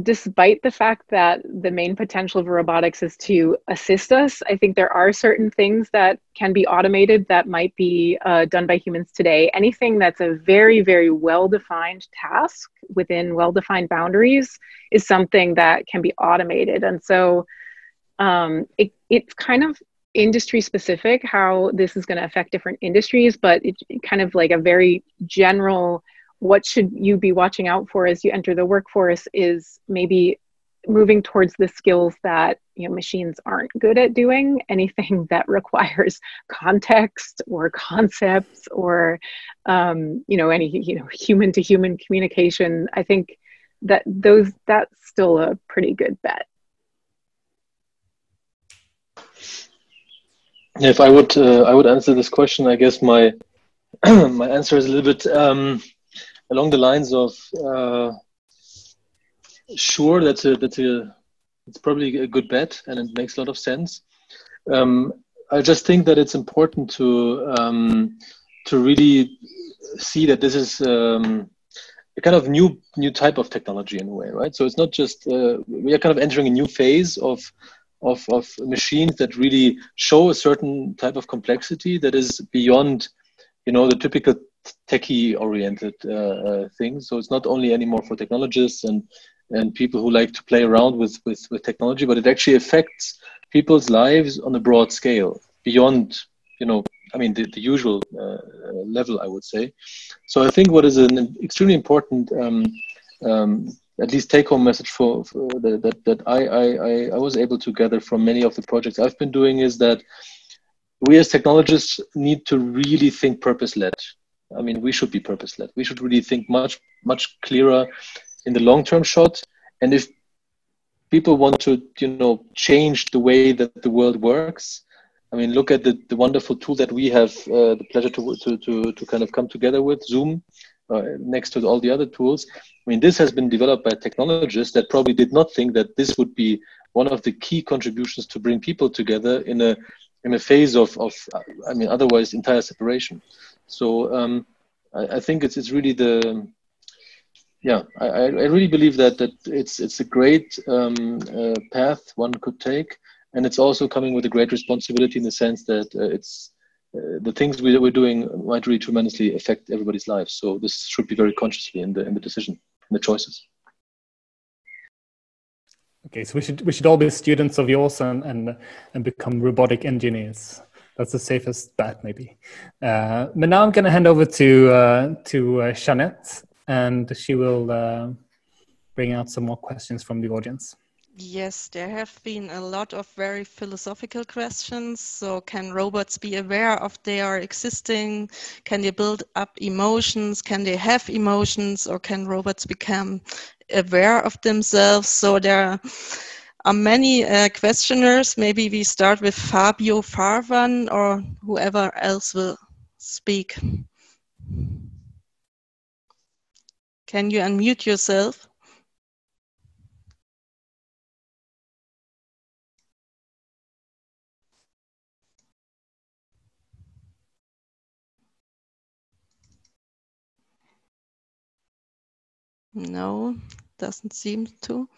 despite the fact that the main potential of robotics is to assist us, I think there are certain things that can be automated that might be uh, done by humans today. Anything that's a very, very well-defined task within well-defined boundaries is something that can be automated. And so um, it, it's kind of industry-specific how this is going to affect different industries, but it's kind of like a very general, what should you be watching out for as you enter the workforce is maybe moving towards the skills that, you know, machines aren't good at doing, anything that requires context or concepts or, um, you know, any, you know, human to human communication. I think that those, that's still a pretty good bet. If I would, uh, I would answer this question, I guess my my answer is a little bit um, along the lines of uh, sure, that's a, that's a, it's probably a good bet, and it makes a lot of sense. Um, I just think that it's important to um, to really see that this is um, a kind of new new type of technology in a way, right? So it's not just uh, we are kind of entering a new phase of of of machines that really show a certain type of complexity that is beyond, you know, the typical techie-oriented uh, uh, things. So it's not only anymore for technologists and and people who like to play around with with with technology, but it actually affects people's lives on a broad scale beyond, you know, I mean, the, the usual uh, level, I would say. So I think what is an extremely important, um, um, at least take-home message for, for the, that, that I, I, I was able to gather from many of the projects I've been doing is that we as technologists need to really think purpose-led. I mean, we should be purpose-led. We should really think much, much clearer in the long-term shot. And if people want to, you know, change the way that the world works, I mean, look at the, the wonderful tool that we have uh, the pleasure to, to, to, to kind of come together with, Zoom, uh, next to all the other tools. I mean, this has been developed by technologists that probably did not think that this would be one of the key contributions to bring people together in a, in a phase of, of, I mean, otherwise entire separation. So um, I, I think it's, it's really the... Yeah, I, I really believe that that it's it's a great um, uh, path one could take, and it's also coming with a great responsibility in the sense that uh, it's uh, the things we, we're doing might really tremendously affect everybody's lives. So this should be very consciously in the in the decision, in the choices. Okay, so we should we should all be students of yours and and, and become robotic engineers. That's the safest bet, maybe. Uh, but now I'm going to hand over to uh, to uh, Jeanette. And she will uh, bring out some more questions from the audience. Yes, there have been a lot of very philosophical questions. So can robots be aware of their existing? Can they build up emotions? Can they have emotions? Or can robots become aware of themselves? So there are many uh, questioners. Maybe we start with Fabio Farvan or whoever else will speak. Can you unmute yourself? No, doesn't seem to.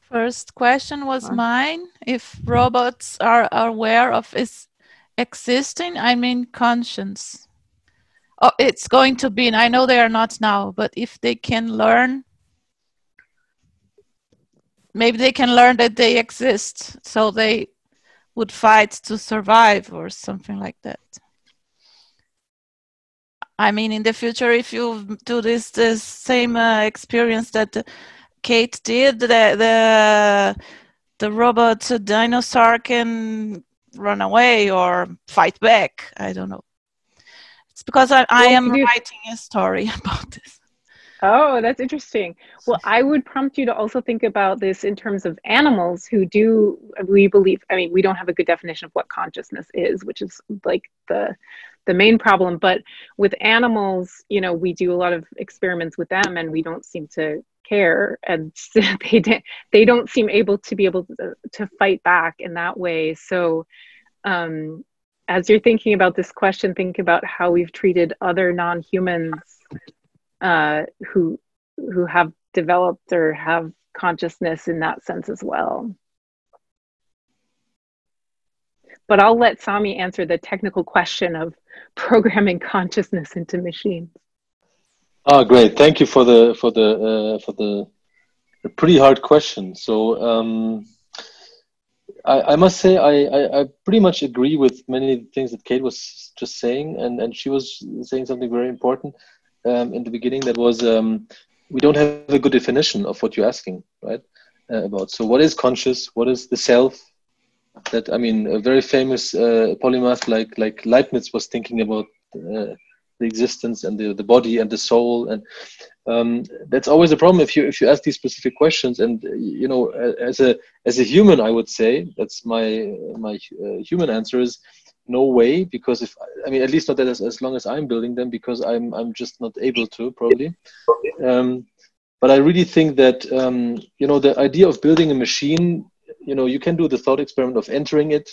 First question was mine. If robots are aware of its existing, I mean conscience. Oh, it's going to be, and I know they are not now, but if they can learn, maybe they can learn that they exist, so they would fight to survive or something like that. I mean, in the future, if you do this, this same uh, experience that Kate did, the, the, the robot dinosaur can run away or fight back, I don't know. It's because I, I am well, writing a story about this. Oh, that's interesting. Well, I would prompt you to also think about this in terms of animals who do, we believe, I mean, we don't have a good definition of what consciousness is, which is like the, the main problem. But with animals, you know, we do a lot of experiments with them and we don't seem to care. And they, de they don't seem able to be able to, to fight back in that way. So, um, as you're thinking about this question, think about how we've treated other non-humans uh, who, who have developed or have consciousness in that sense as well. But I'll let Sami answer the technical question of programming consciousness into machines. Oh, great. Thank you for the, for the, uh, for the, the pretty hard question. So, um, I, I must say I, I, I pretty much agree with many of the things that Kate was just saying, and, and she was saying something very important um, in the beginning that was um, we don't have a good definition of what you're asking, right, uh, about. So what is conscious? What is the self? That, I mean, a very famous uh, polymath like, like Leibniz was thinking about uh, the existence and the, the body and the soul, and um, that's always a problem if you if you ask these specific questions. And you know, as a as a human, I would say that's my my uh, human answer is no way, because if I mean, at least not that as, as long as I'm building them, because I'm I'm just not able to probably. Um, but I really think that um, you know, the idea of building a machine, you know, you can do the thought experiment of entering it,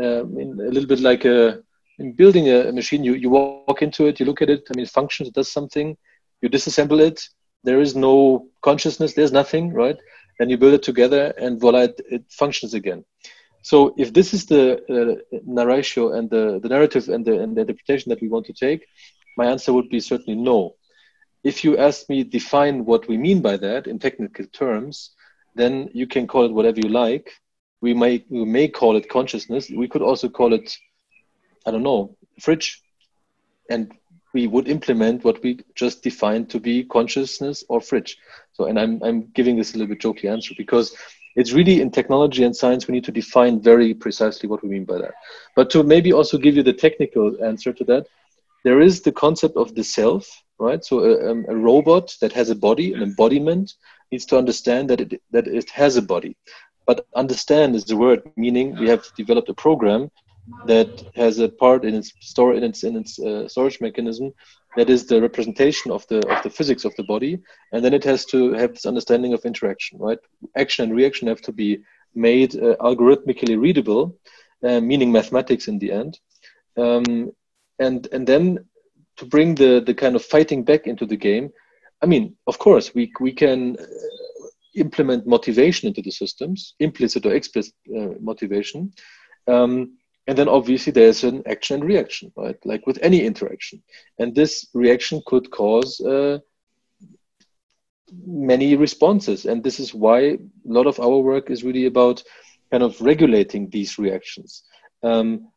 uh, in a little bit like a in building a machine. You you walk into it, you look at it. I mean, it functions, it does something. You disassemble it. There is no consciousness. There's nothing, right? And you build it together, and voila, it, it functions again. So if this is the uh, narratio and the, the narrative and the, and the interpretation that we want to take, my answer would be certainly no. If you ask me define what we mean by that in technical terms, then you can call it whatever you like. We may, we may call it consciousness. We could also call it, I don't know, fridge. And we would implement what we just defined to be consciousness or fridge. So, and I'm, I'm giving this a little bit jokey answer, because it's really in technology and science, we need to define very precisely what we mean by that. But to maybe also give you the technical answer to that, there is the concept of the self, right? So a, um, a robot that has a body, an embodiment, needs to understand that it, that it has a body. But understand is the word, meaning we have developed a program that has a part in its store in its in its uh, storage mechanism that is the representation of the of the physics of the body, and then it has to have this understanding of interaction, right? Action and reaction have to be made uh, algorithmically readable, uh, meaning mathematics in the end, um, and and then to bring the the kind of fighting back into the game. I mean, of course, we we can implement motivation into the systems, implicit or explicit uh, motivation. Um, And then obviously there's an action and reaction, right? Like with any interaction. And this reaction could cause uh, many responses. And this is why a lot of our work is really about kind of regulating these reactions. Um,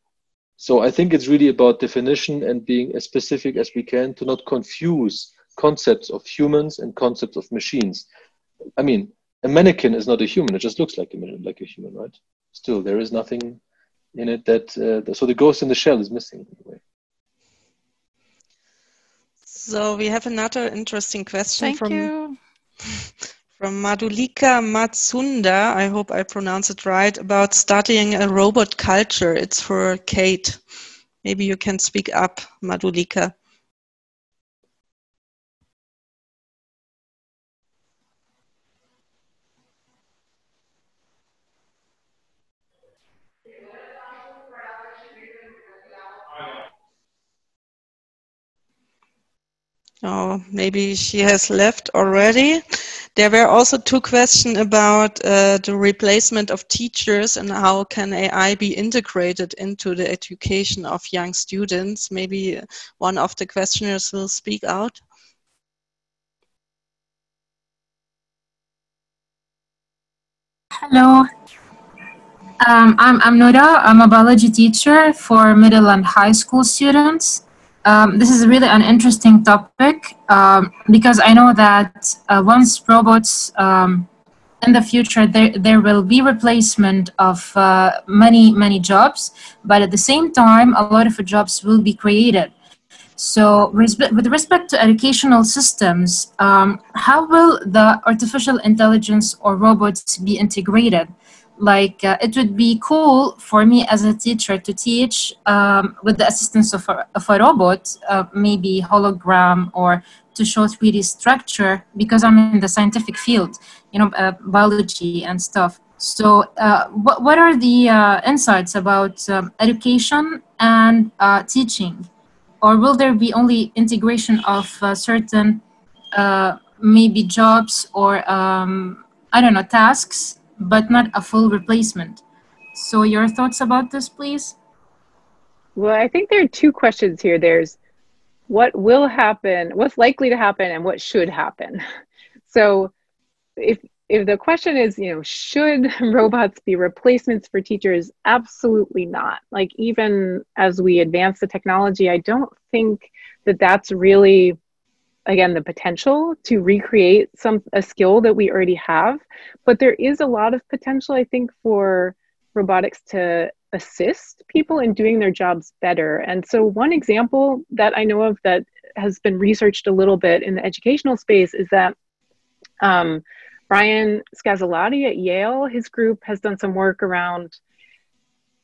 so I think it's really about definition and being as specific as we can to not confuse concepts of humans and concepts of machines. I mean, a mannequin is not a human. It just looks like a, like a human, right? Still, there is nothing in it that, uh, the, so the ghost in the shell is missing in a way. So we have another interesting question Thank from, you. from Madhulika Matsunda, I hope I pronounce it right, about studying a robot culture. It's for Kate. Maybe you can speak up, Madhulika. Oh, maybe she has left already. There were also two questions about uh, the replacement of teachers and how can A I be integrated into the education of young students. Maybe one of the questioners will speak out. Hello, um, I'm, I'm Nora. I'm a biology teacher for middle and high school students. Um, this is really an interesting topic um, because I know that uh, once robots um, in the future, there, there will be replacement of uh, many, many jobs, but at the same time, a lot of jobs will be created. So respe- with respect to educational systems, um, how will the artificial intelligence or robots be integrated? Like, uh, it would be cool for me as a teacher to teach um, with the assistance of a, of a robot, uh, maybe hologram, or to show three D structure, because I'm in the scientific field, you know, uh, biology and stuff. So uh, what, what are the uh, insights about um, education and uh, teaching? Or will there be only integration of uh, certain uh, maybe jobs or, um, I don't know, tasks, but not a full replacement? So your thoughts about this, please? Well, I think there are two questions here. There's what will happen, what's likely to happen, and what should happen. So if, if the question is, you know, should robots be replacements for teachers? Absolutely not. Like, even as we advance the technology, I don't think that that's really, again, the potential to recreate some a skill that we already have. But there is a lot of potential, I think, for robotics to assist people in doing their jobs better. And so one example that I know of that has been researched a little bit in the educational space is that um, Brian Scazzalotti at Yale, his group has done some work around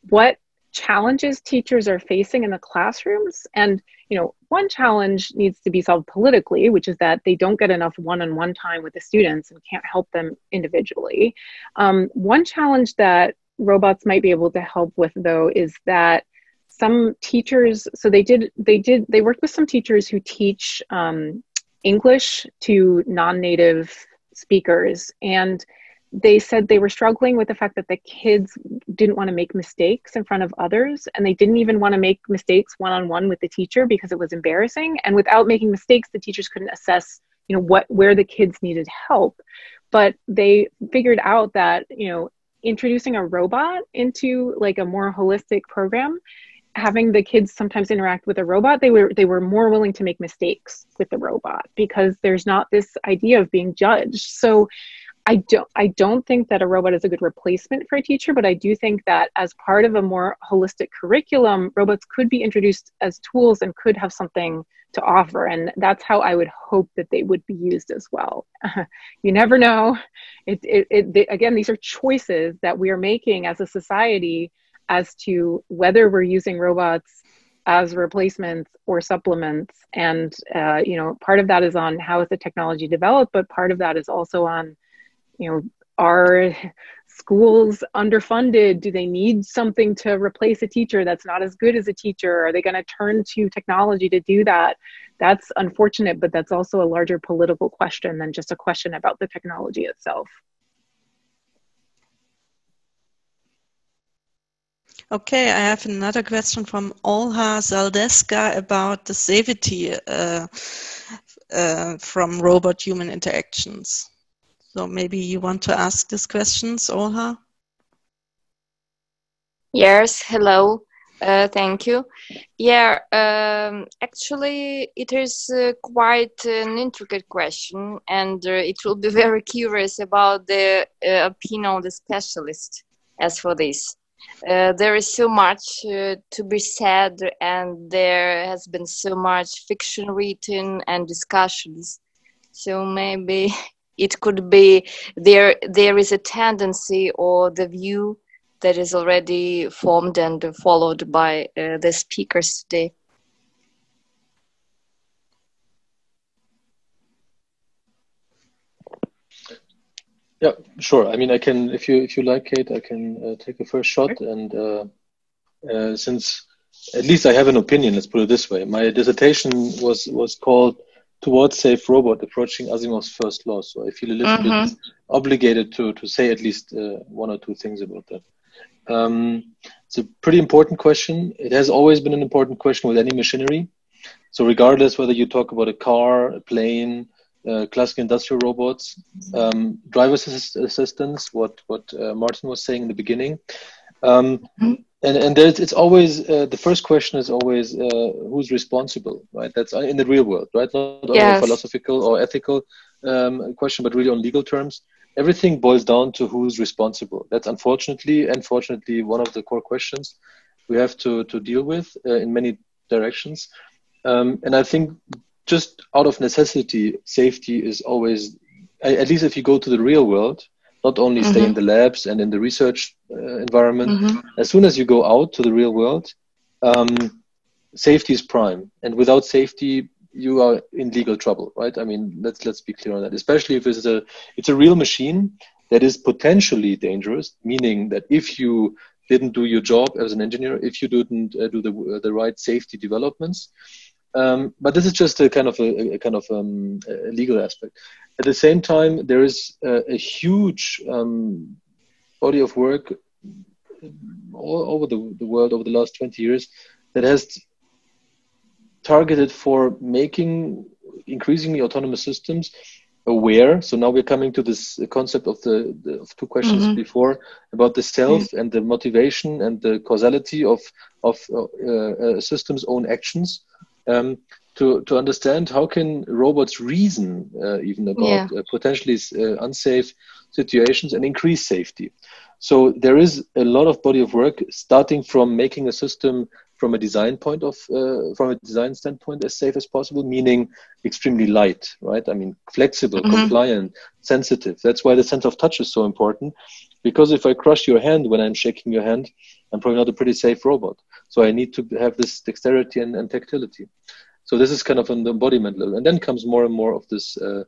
what challenges teachers are facing in the classrooms. And, you know, one challenge needs to be solved politically, which is that they don't get enough one-on-one time with the students and can't help them individually. Um, one challenge that robots might be able to help with, though, is that some teachers, so they did, they did, they worked with some teachers who teach um, English to non-native speakers, and they said they were struggling with the fact that the kids didn't want to make mistakes in front of others, and they didn't even want to make mistakes one-on-one with the teacher because it was embarrassing. And without making mistakes, the teachers couldn't assess, you know, what, where the kids needed help. But they figured out that, you know, introducing a robot into like a more holistic program, having the kids sometimes interact with a robot, they were they were more willing to make mistakes with the robot because there's not this idea of being judged. So I don't, I don't think that a robot is a good replacement for a teacher, but I do think that as part of a more holistic curriculum, robots could be introduced as tools and could have something to offer. And that's how I would hope that they would be used as well. You never know. It, it, it, they, again, these are choices that we are making as a society as to whether we're using robots as replacements or supplements. And, uh, you know, part of that is on how is the technology developed, but part of that is also on, you know, are schools underfunded? Do they need something to replace a teacher that's not as good as a teacher? Are they going to turn to technology to do that? That's unfortunate, but that's also a larger political question than just a question about the technology itself. Okay, I have another question from Olha Zaldeska about the safety uh, uh, from robot-human interactions. So maybe you want to ask these questions, Olha? Yes, hello, uh, thank you. Yeah, um, actually it is uh, quite an intricate question, and uh, it will be very curious about the uh, opinion of the specialist as for this. Uh, there is so much uh, to be said, and there has been so much fiction written and discussions, so maybe it could be there there is a tendency or the view that is already formed and followed by uh, the speakers today. Yeah, sure. I mean, I can, if you if you like, Kate, I can uh, take a first shot. And uh, uh, since at least I have an opinion, let's put it this way. My dissertation was was called "Towards Safe Robot: Approaching Asimov's First Law." So I feel a little mm-hmm. bit obligated to to say at least uh, one or two things about that. Um, it's a pretty important question. It has always been an important question with any machinery. So regardless whether you talk about a car, a plane, Uh, classical industrial robots, um, driver assist assistance, what, what uh, Martin was saying in the beginning. Um, and and there's, it's always, uh, the first question is always uh, who's responsible, right? That's in the real world, right? Not only yes. a philosophical or ethical um, question, but really on legal terms. Everything boils down to who's responsible. That's unfortunately, and fortunately, one of the core questions we have to, to deal with uh, in many directions. Um, and I think just out of necessity, safety is always, at least if you go to the real world, not only mm-hmm. stay in the labs and in the research uh, environment, mm-hmm. as soon as you go out to the real world, um, safety is prime. And without safety, you are in legal trouble, right? I mean, let's let's be clear on that, especially if it's a, it's a real machine that is potentially dangerous, meaning that if you didn't do your job as an engineer, if you didn't uh, do the, uh, the right safety developments, Um, but this is just a kind of a, a kind of um, a legal aspect. At the same time, there is a, a huge um, body of work all over the, the world over the last twenty years that has targeted for making increasingly autonomous systems aware. So now we're coming to this concept of the, the of two questions mm-hmm. before about the self mm-hmm. and the motivation and the causality of of uh, uh, a system's own actions. Um, to, to understand how can robots reason uh, even about yeah. uh, potentially uh, unsafe situations and increase safety. So there is a lot of body of work starting from making a system from a design point of uh, from a design standpoint as safe as possible, meaning extremely light, right? I mean, flexible, mm-hmm. compliant, sensitive. That's why the sense of touch is so important, because if I crush your hand when I'm shaking your hand, I'm probably not a pretty safe robot. So I need to have this dexterity and, and tactility. So this is kind of an embodiment level. And then comes more and more of this uh,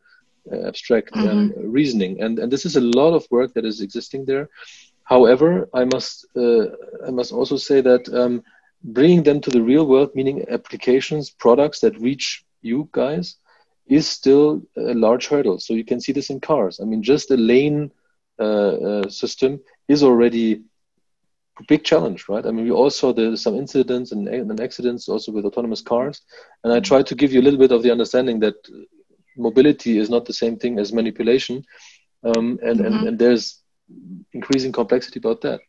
abstract mm-hmm. um, reasoning. And, and this is a lot of work that is existing there. However, I must, uh, I must also say that um, bringing them to the real world, meaning applications, products that reach you guys, is still a large hurdle. So you can see this in cars. I mean, just a lane uh, uh, system is already a big challenge, right? I mean, we all saw the, some incidents and, and accidents also with autonomous cars. And I tried to give you a little bit of the understanding that mobility is not the same thing as manipulation. Um, and, mm-hmm. and, and there's increasing complexity about that.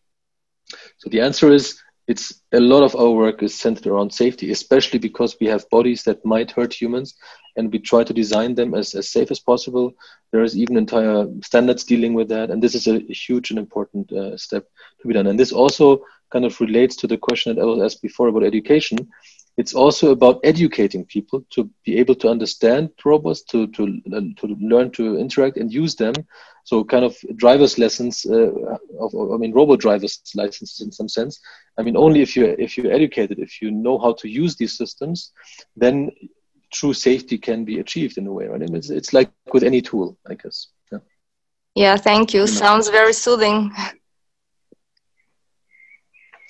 So the answer is, it's a lot of our work is centered around safety, especially because we have bodies that might hurt humans, and we try to design them as, as safe as possible. There is even entire standards dealing with that, and this is a huge and important uh, step to be done. And this also kind of relates to the question that I was asked before about education. It's also about educating people to be able to understand robots, to to uh, to learn to interact and use them. So kind of driver's lessons, uh, of, I mean, robot driver's licenses in some sense. I mean, only if you if you're educated, if you know how to use these systems, then true safety can be achieved in a way, right? I mean, it's it's like with any tool, I guess. Yeah. Yeah. Thank you. you know. Sounds very soothing.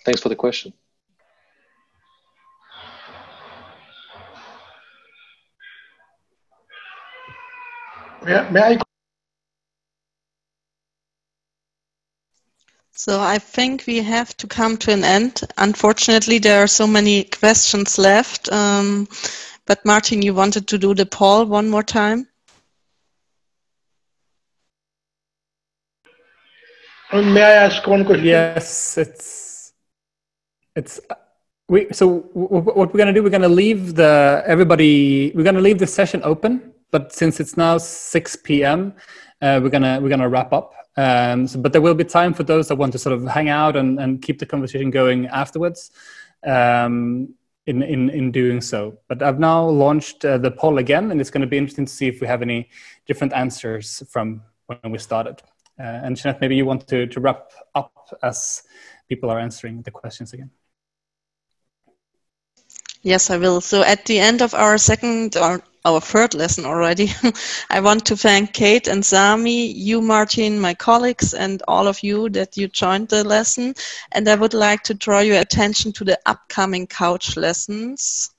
Thanks for the question. May I? So I think we have to come to an end. Unfortunately, there are so many questions left. Um, but Martin, you wanted to do the poll one more time? And may I ask one question? Yes, it's it's. We so what we're gonna do? We're gonna leave the everybody. We're gonna leave the session open. But since it's now six P M, uh, we're gonna we're gonna wrap up. Um, so, but there will be time for those that want to sort of hang out and, and keep the conversation going afterwards. Um, in in in doing so, but I've now launched uh, the poll again, and it's going to be interesting to see if we have any different answers from when we started. Uh, and Jeanette, maybe you want to to wrap up as people are answering the questions again. Yes, I will. So at the end of our second or our third lesson already, I want to thank Kate and Sami, you, Martin, my colleagues, and all of you that you joined the lesson. And I would like to draw your attention to the upcoming couch lessons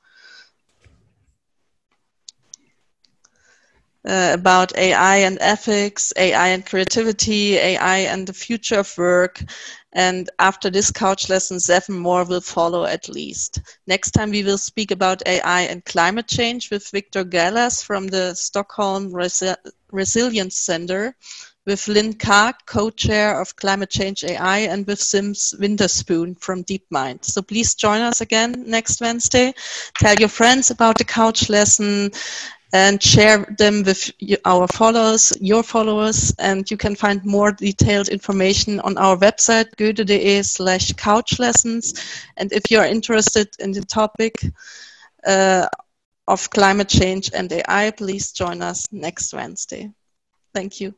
uh, about A I and ethics, A I and creativity, A I and the future of work. And after this couch lesson, seven more will follow at least. Next time we will speak about A I and climate change with Victor Gallas from the Stockholm Resi Resilience Center, with Lynn Karg, co-chair of Climate Change A I, and with Sims Winterspoon from DeepMind. So please join us again next Wednesday. Tell your friends about the couch lesson and share them with our followers, your followers, and you can find more detailed information on our website, goethe dot d e slash couch lessons. And if you are interested in the topic uh, of climate change and A I, please join us next Wednesday. Thank you.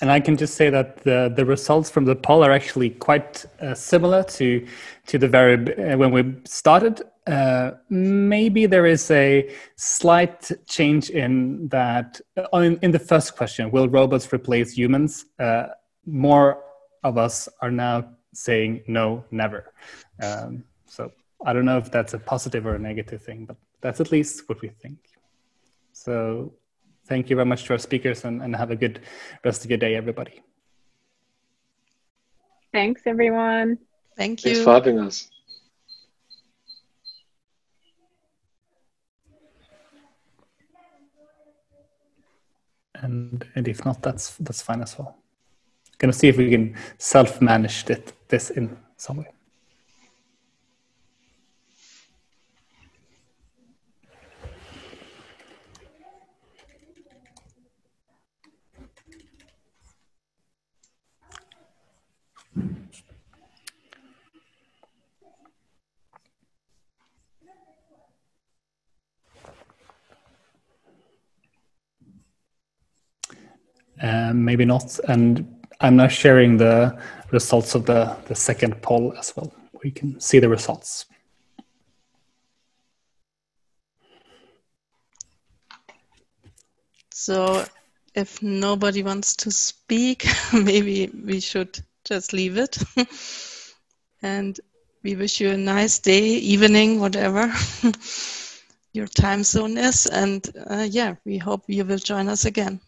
And I can just say that the, the results from the poll are actually quite uh, similar to, to the very, uh, when we started. Uh, maybe there is a slight change in that, in, in the first question, will robots replace humans? Uh, more of us are now saying no, never. Um, so I don't know if that's a positive or a negative thing, but that's at least what we think. So thank you very much to our speakers, and, and have a good rest of your day, everybody. Thanks, everyone. Thank you. Thanks for having us. And, and if not, that's, that's fine as well. Gonna see if we can self-manage that, this in some way. Uh, maybe not, and I'm now sharing the results of the, the second poll as well. We can see the results. So if nobody wants to speak, maybe we should just leave it. And we wish you a nice day, evening, whatever your time zone is. And uh, yeah, we hope you will join us again.